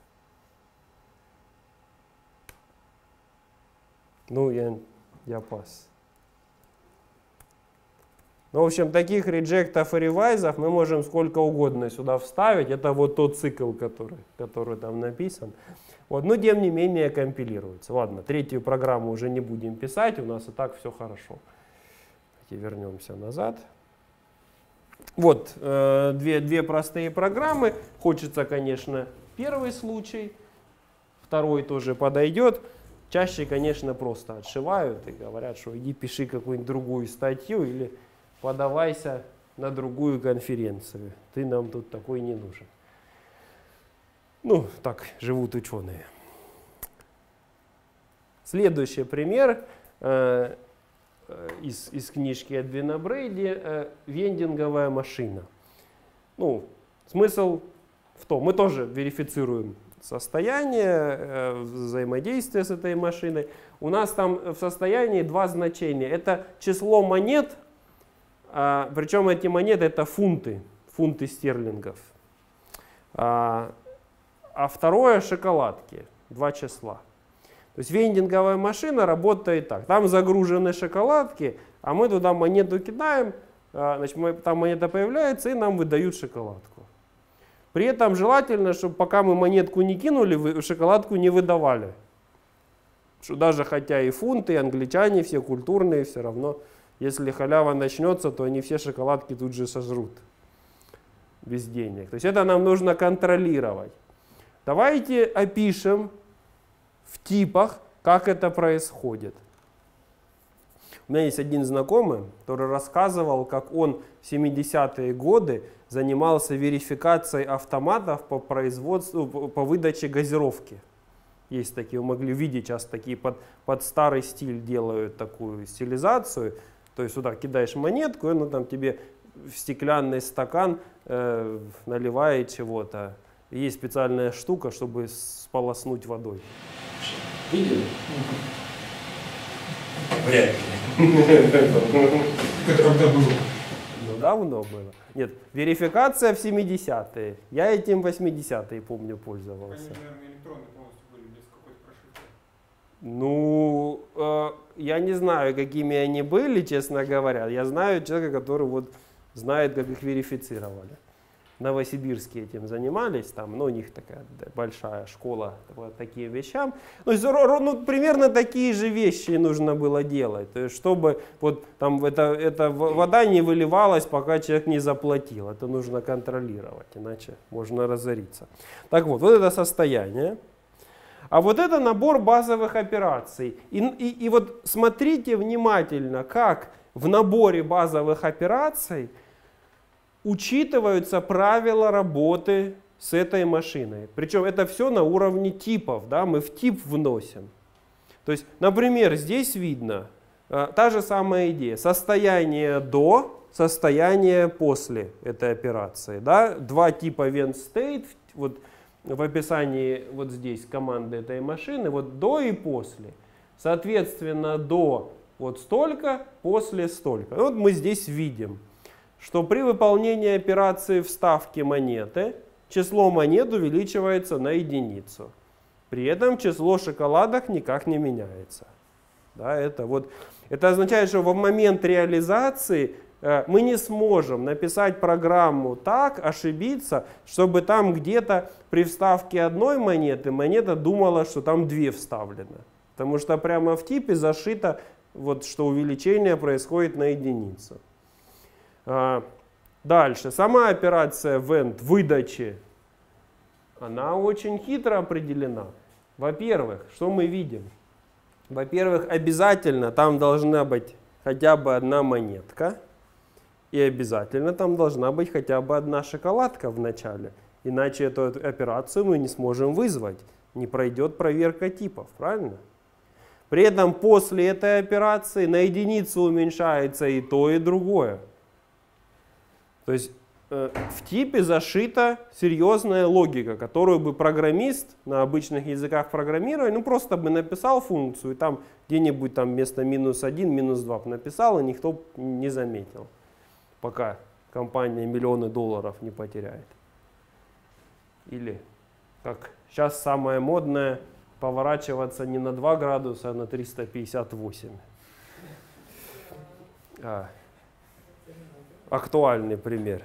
Ну я пас. Ну, в общем, таких реджектов и ревайзов мы можем сколько угодно сюда вставить. Это вот тот цикл, который там написан. Вот. Но, тем не менее, компилируется. Ладно, третью программу уже не будем писать. У нас и так все хорошо. Давайте вернемся назад. Вот, две простые программы. Хочется, конечно, первый случай. Второй тоже подойдет. Чаще, конечно, просто отшивают и говорят, что иди пиши какую-нибудь другую статью или... подавайся на другую конференцию. Ты нам тут такой не нужен. Ну, так живут ученые. Следующий пример из книжки Эдвина Брейди. Вендинговая машина. Ну, смысл в том, мы тоже верифицируем состояние, взаимодействие с этой машиной. У нас там в состоянии два значения. Это число монет. Причем эти монеты это фунты стерлингов. А второе шоколадки, два числа. То есть вендинговая машина работает так. Там загружены шоколадки, а мы туда монету кидаем, значит, там монета появляется и нам выдают шоколадку. При этом желательно, чтобы пока мы монетку не кинули, шоколадку не выдавали. Что даже хотя и фунты, и англичане, все культурные, все равно... Если халява начнется, то они все шоколадки тут же сожрут без денег. То есть это нам нужно контролировать. Давайте опишем в типах, как это происходит. У меня есть один знакомый, который рассказывал, как он в 70-е годы занимался верификацией автоматов по производству, по выдаче газировки. Есть такие, вы могли видеть, сейчас такие под старый стиль делают такую стилизацию. То есть сюда кидаешь монетку, и оно там тебе в стеклянный стакан наливает чего-то. И есть специальная штука, чтобы сполоснуть водой. Видели? Вряд ли. Это когда было? Ну, давно было. Нет, верификация в 70-е. Я этим в 80-е, помню, пользовался. Ну, я не знаю, какими они были, честно говоря. Я знаю человека, который вот знает, как их верифицировали. Новосибирские этим занимались, там, ну, у них такая большая школа вот таким вещам. Ну, примерно такие же вещи нужно было делать, то есть, чтобы вот там эта вода не выливалась, пока человек не заплатил. Это нужно контролировать, иначе можно разориться. Так вот, вот это состояние. А вот это набор базовых операций. И вот смотрите внимательно, как в наборе базовых операций учитываются правила работы с этой машиной. Причем это все на уровне типов, да, мы в тип вносим. То есть, например, здесь видно та же самая идея. Состояние до, состояние после этой операции. Да? Два типа event state. Вот в описании вот здесь команды этой машины. Вот до и после. Соответственно, до вот столько, после столько. Вот мы здесь видим, что при выполнении операции вставки монеты число монет увеличивается на единицу. При этом число шоколадок никак не меняется. Да, это означает, что в момент реализации мы не сможем написать программу так, ошибиться, чтобы там где-то при вставке одной монеты монета думала, что там две вставлены. Потому что прямо в типе зашито, вот, что увеличение происходит на единицу. Дальше. Сама операция event выдачи, она очень хитро определена. Во-первых, что мы видим? Во-первых, обязательно там должна быть хотя бы одна монетка. И обязательно там должна быть хотя бы одна шоколадка в начале. Иначе эту операцию мы не сможем вызвать. Не пройдет проверка типов, правильно? При этом после этой операции на единицу уменьшается и то, и другое. То есть в типе зашита серьезная логика, которую бы программист на обычных языках программирования, ну просто бы написал функцию, и там где-нибудь там вместо -1, -2 написал, и никто не заметил, пока компания миллионы долларов не потеряет. Или, как сейчас самое модное, поворачиваться не на 2 градуса, а на 358. Актуальный пример.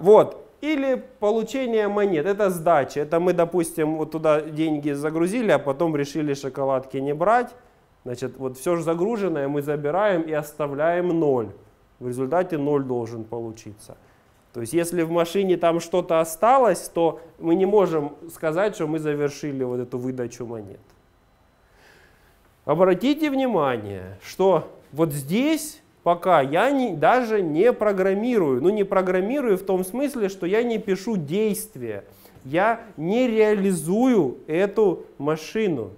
Вот. Или получение монет. Это сдача. Это мы, допустим, вот туда деньги загрузили, а потом решили шоколадки не брать. Значит, вот все же загруженное мы забираем и оставляем 0. В результате 0 должен получиться. То есть, если в машине там что-то осталось, то мы не можем сказать, что мы завершили вот эту выдачу монет. Обратите внимание, что вот здесь пока я даже не программирую. Ну, не программирую в том смысле, что я не пишу действия. Я не реализую эту машину.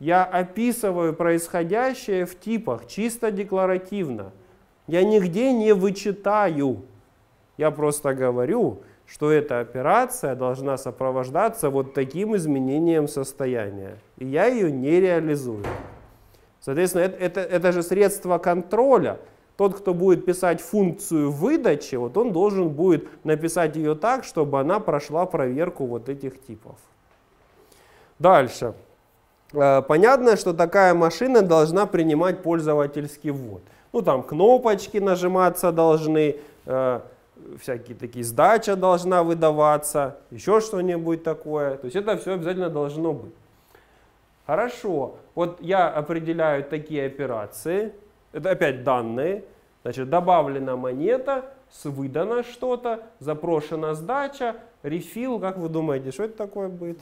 Я описываю происходящее в типах, чисто декларативно. Я нигде не вычитаю. Я просто говорю, что эта операция должна сопровождаться вот таким изменением состояния. И я ее не реализую. Соответственно, это же средство контроля. Тот, кто будет писать функцию выдачи, вот он должен будет написать ее так, чтобы она прошла проверку вот этих типов. Дальше. Понятно, что такая машина должна принимать пользовательский ввод. Ну там кнопочки нажиматься должны, всякие такие, сдача должна выдаваться, еще что-нибудь такое. То есть это все обязательно должно быть. Хорошо. Вот я определяю такие операции. Это опять данные. Значит, добавлена монета, выдано что-то, запрошена сдача, рефил. Как вы думаете, что это такое будет?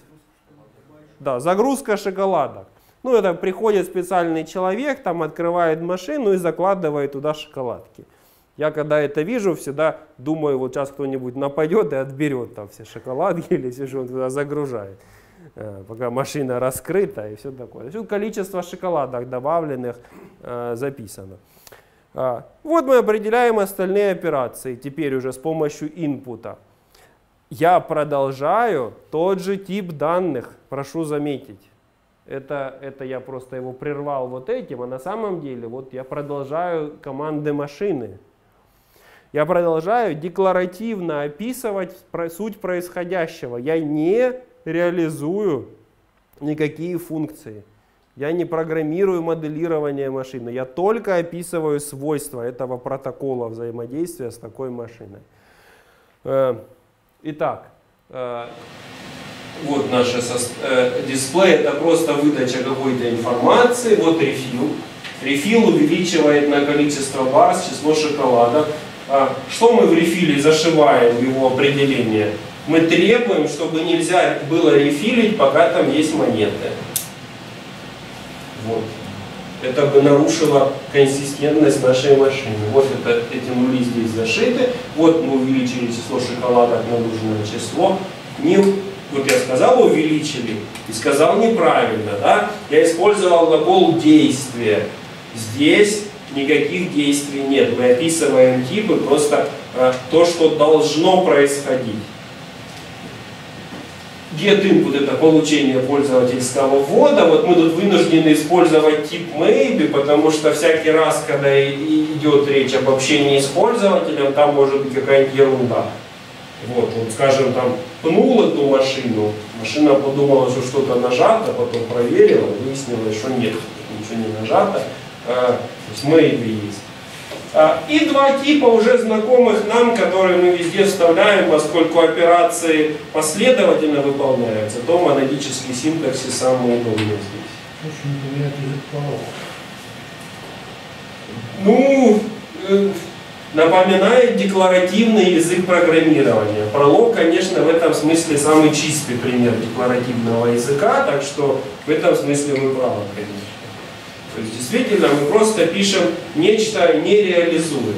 Да, загрузка шоколадок. Ну, это приходит специальный человек, там открывает машину и закладывает туда шоколадки. Я когда это вижу, всегда думаю, вот сейчас кто-нибудь нападет и отберет там все шоколадки или все, что он туда загружает. Пока машина раскрыта и все такое. Значит, количество шоколадок добавленных записано. Вот мы определяем остальные операции. Теперь уже с помощью инпута. Я продолжаю тот же тип данных. Прошу заметить. Это я просто его прервал вот этим, а на самом деле вот я продолжаю команды машины. Я продолжаю декларативно описывать суть происходящего. Я не реализую никакие функции. Я не программирую моделирование машины. Я только описываю свойства этого протокола взаимодействия с такой машиной. Итак, вот наш дисплей. Это просто выдача какой-то информации. Вот рефил. Рефил увеличивает на количество барс число шоколадок. Что мы в рефиле зашиваем в его определение? Мы требуем, чтобы нельзя было рефилить, пока там есть монеты. Вот. Это бы нарушило консистентность нашей машины. Вот эти нули здесь зашиты. Вот мы увеличили число шоколадок на нужное число. New Вот я сказал увеличили и сказал неправильно, да? Я использовал глагол действия. Здесь никаких действий нет. Мы описываем типы, просто то, что должно происходить. GetInput — это получение пользовательского ввода. Вот мы тут вынуждены использовать тип maybe, потому что всякий раз, когда идет речь об общении с пользователем, там может быть какая-нибудь ерунда. Вот, скажем, там пнул эту машину, машина подумала, что что-то нажато, потом проверила, выяснилось, что нет, ничего не нажато, то есть maybe есть. И два типа уже знакомых нам, которые мы везде вставляем, поскольку операции последовательно выполняются, то монадический синтаксис самый удобный здесь. Ну, напоминает декларативный язык программирования. Пролог, конечно, в этом смысле самый чистый пример декларативного языка, так что в этом смысле вы правы, конечно. То есть, действительно, мы просто пишем нечто нереализуемое.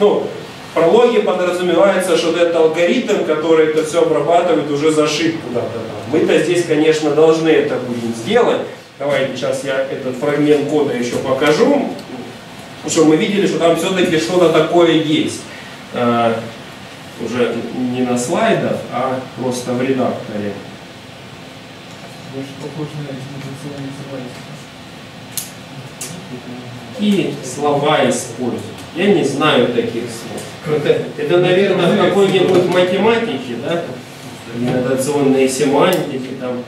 Ну, в прологе подразумевается, что этот алгоритм, который это все обрабатывает, уже зашит куда-то там. Мы-то здесь, конечно, должны это будем сделать. Давайте сейчас я этот фрагмент кода еще покажу, чтобы мы видели, что там все-таки что-то такое есть. Уже не на слайдах, а просто в редакторе. И слова используют. Я не знаю таких слов. Это наверное, в какой-нибудь математике, да? Ориентационные семантики, там,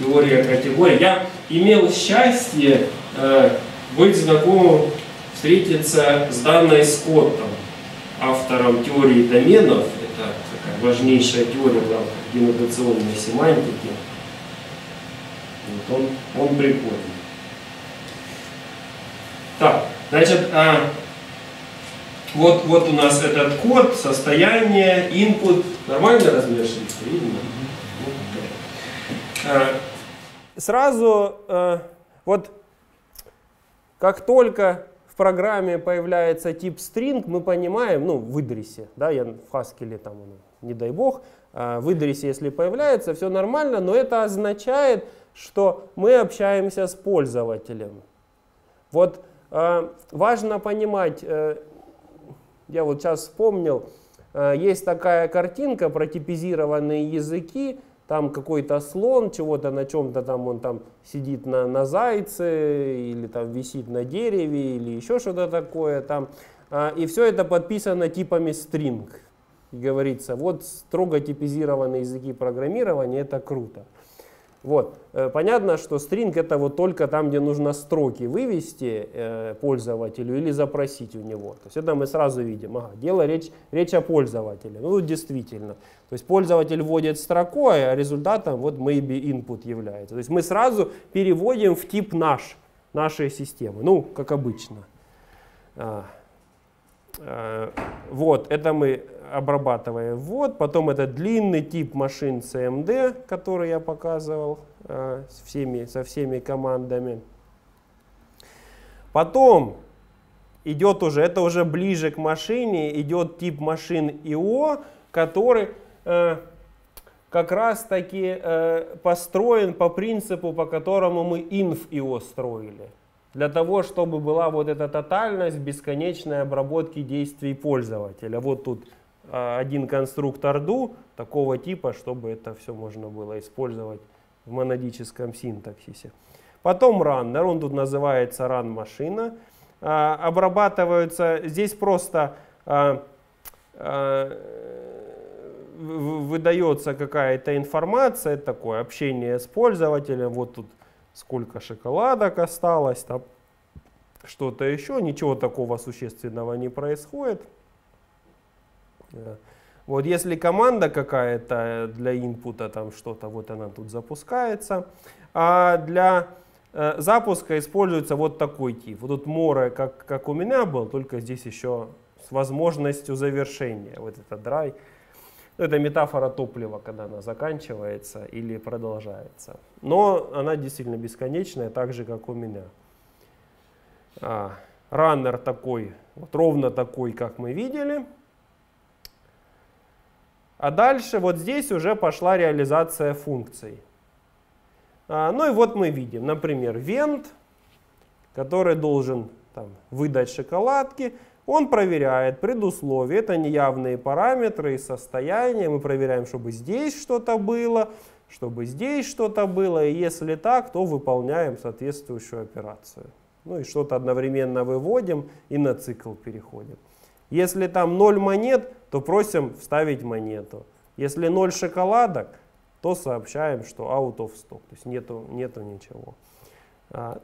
теория категорий. Я имел счастье быть знакомым, встретиться с Данной Скоттом, автором теории доменов. Это такая важнейшая теория в рамках ориентационной семантики. Вот он прикольный. Так, значит, вот у нас этот код, состояние, input, нормальный размер шрифта, видно? Сразу, вот, как только в программе появляется тип string, мы понимаем, ну, в Идрисе, да, я в Haskell, там, не дай бог, в Идрисе, если появляется, все нормально, но это означает, что мы общаемся с пользователем. Вот. Важно понимать, я вот сейчас вспомнил, есть такая картинка про типизированные языки, там какой-то слон, чего-то на чем-то там, он там сидит на зайце, или там висит на дереве, или еще что-то такое там. И все это подписано типами string. И говорится, вот строго типизированные языки программирования, это круто. Вот. Понятно, что стринг — это вот только там, где нужно строки вывести пользователю или запросить у него. То есть это мы сразу видим. Ага, речь о пользователе. Ну, действительно. То есть пользователь вводит строкой, а результатом вот maybe input является. То есть мы сразу переводим в тип нашей системы. Ну, как обычно. Вот, это мы обрабатываем ввод, потом это длинный тип машин CMD, который я показывал со всеми командами. Потом идет уже, это уже ближе к машине, идет тип машин IO, который как раз таки построен по принципу, по которому мы inf-IO строили. Для того, чтобы была вот эта тотальность бесконечной обработки действий пользователя. Вот тут один конструктор do такого типа, чтобы это все можно было использовать в монадическом синтаксисе. Потом runner, он тут называется run машина. Обрабатываются, здесь просто выдается какая-то информация, такое общение с пользователем, вот тут. Сколько шоколадок осталось, там что-то еще, ничего такого существенного не происходит. Вот если команда какая-то для инпута, там что-то, вот она тут запускается. А для запуска используется вот такой тип. Вот тут море, как у меня был, только здесь еще с возможностью завершения. Вот это драй. Это метафора топлива, когда она заканчивается или продолжается. Но она действительно бесконечная, так же, как у меня. Раннер такой, вот ровно такой, как мы видели. А дальше вот здесь уже пошла реализация функций. Ну и вот мы видим, например, вент, который должен там выдать шоколадки. Он проверяет предусловие, это неявные параметры и состояние. Мы проверяем, чтобы здесь что-то было, чтобы здесь что-то было. И если так, то выполняем соответствующую операцию. Ну и что-то одновременно выводим и на цикл переходим. Если там 0 монет, то просим вставить монету. Если 0 шоколадок, то сообщаем, что out of stock, то есть нету ничего.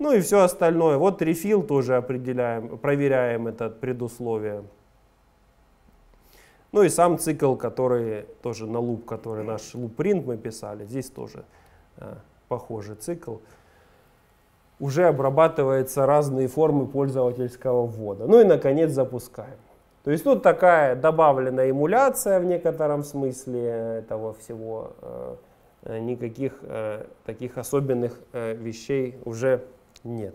Ну и все остальное. Вот refill тоже определяем, проверяем это предусловие. Ну и сам цикл, который тоже на луп, который наш луп-принт мы писали, здесь тоже похожий цикл. Уже обрабатываются разные формы пользовательского ввода. Ну и наконец запускаем. То есть тут такая добавленная эмуляция в некотором смысле этого всего. Никаких таких особенных вещей уже нет.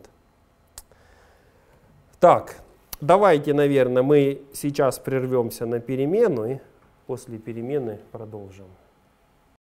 Так, давайте, наверное, мы сейчас прервемся на перемену и после перемены продолжим.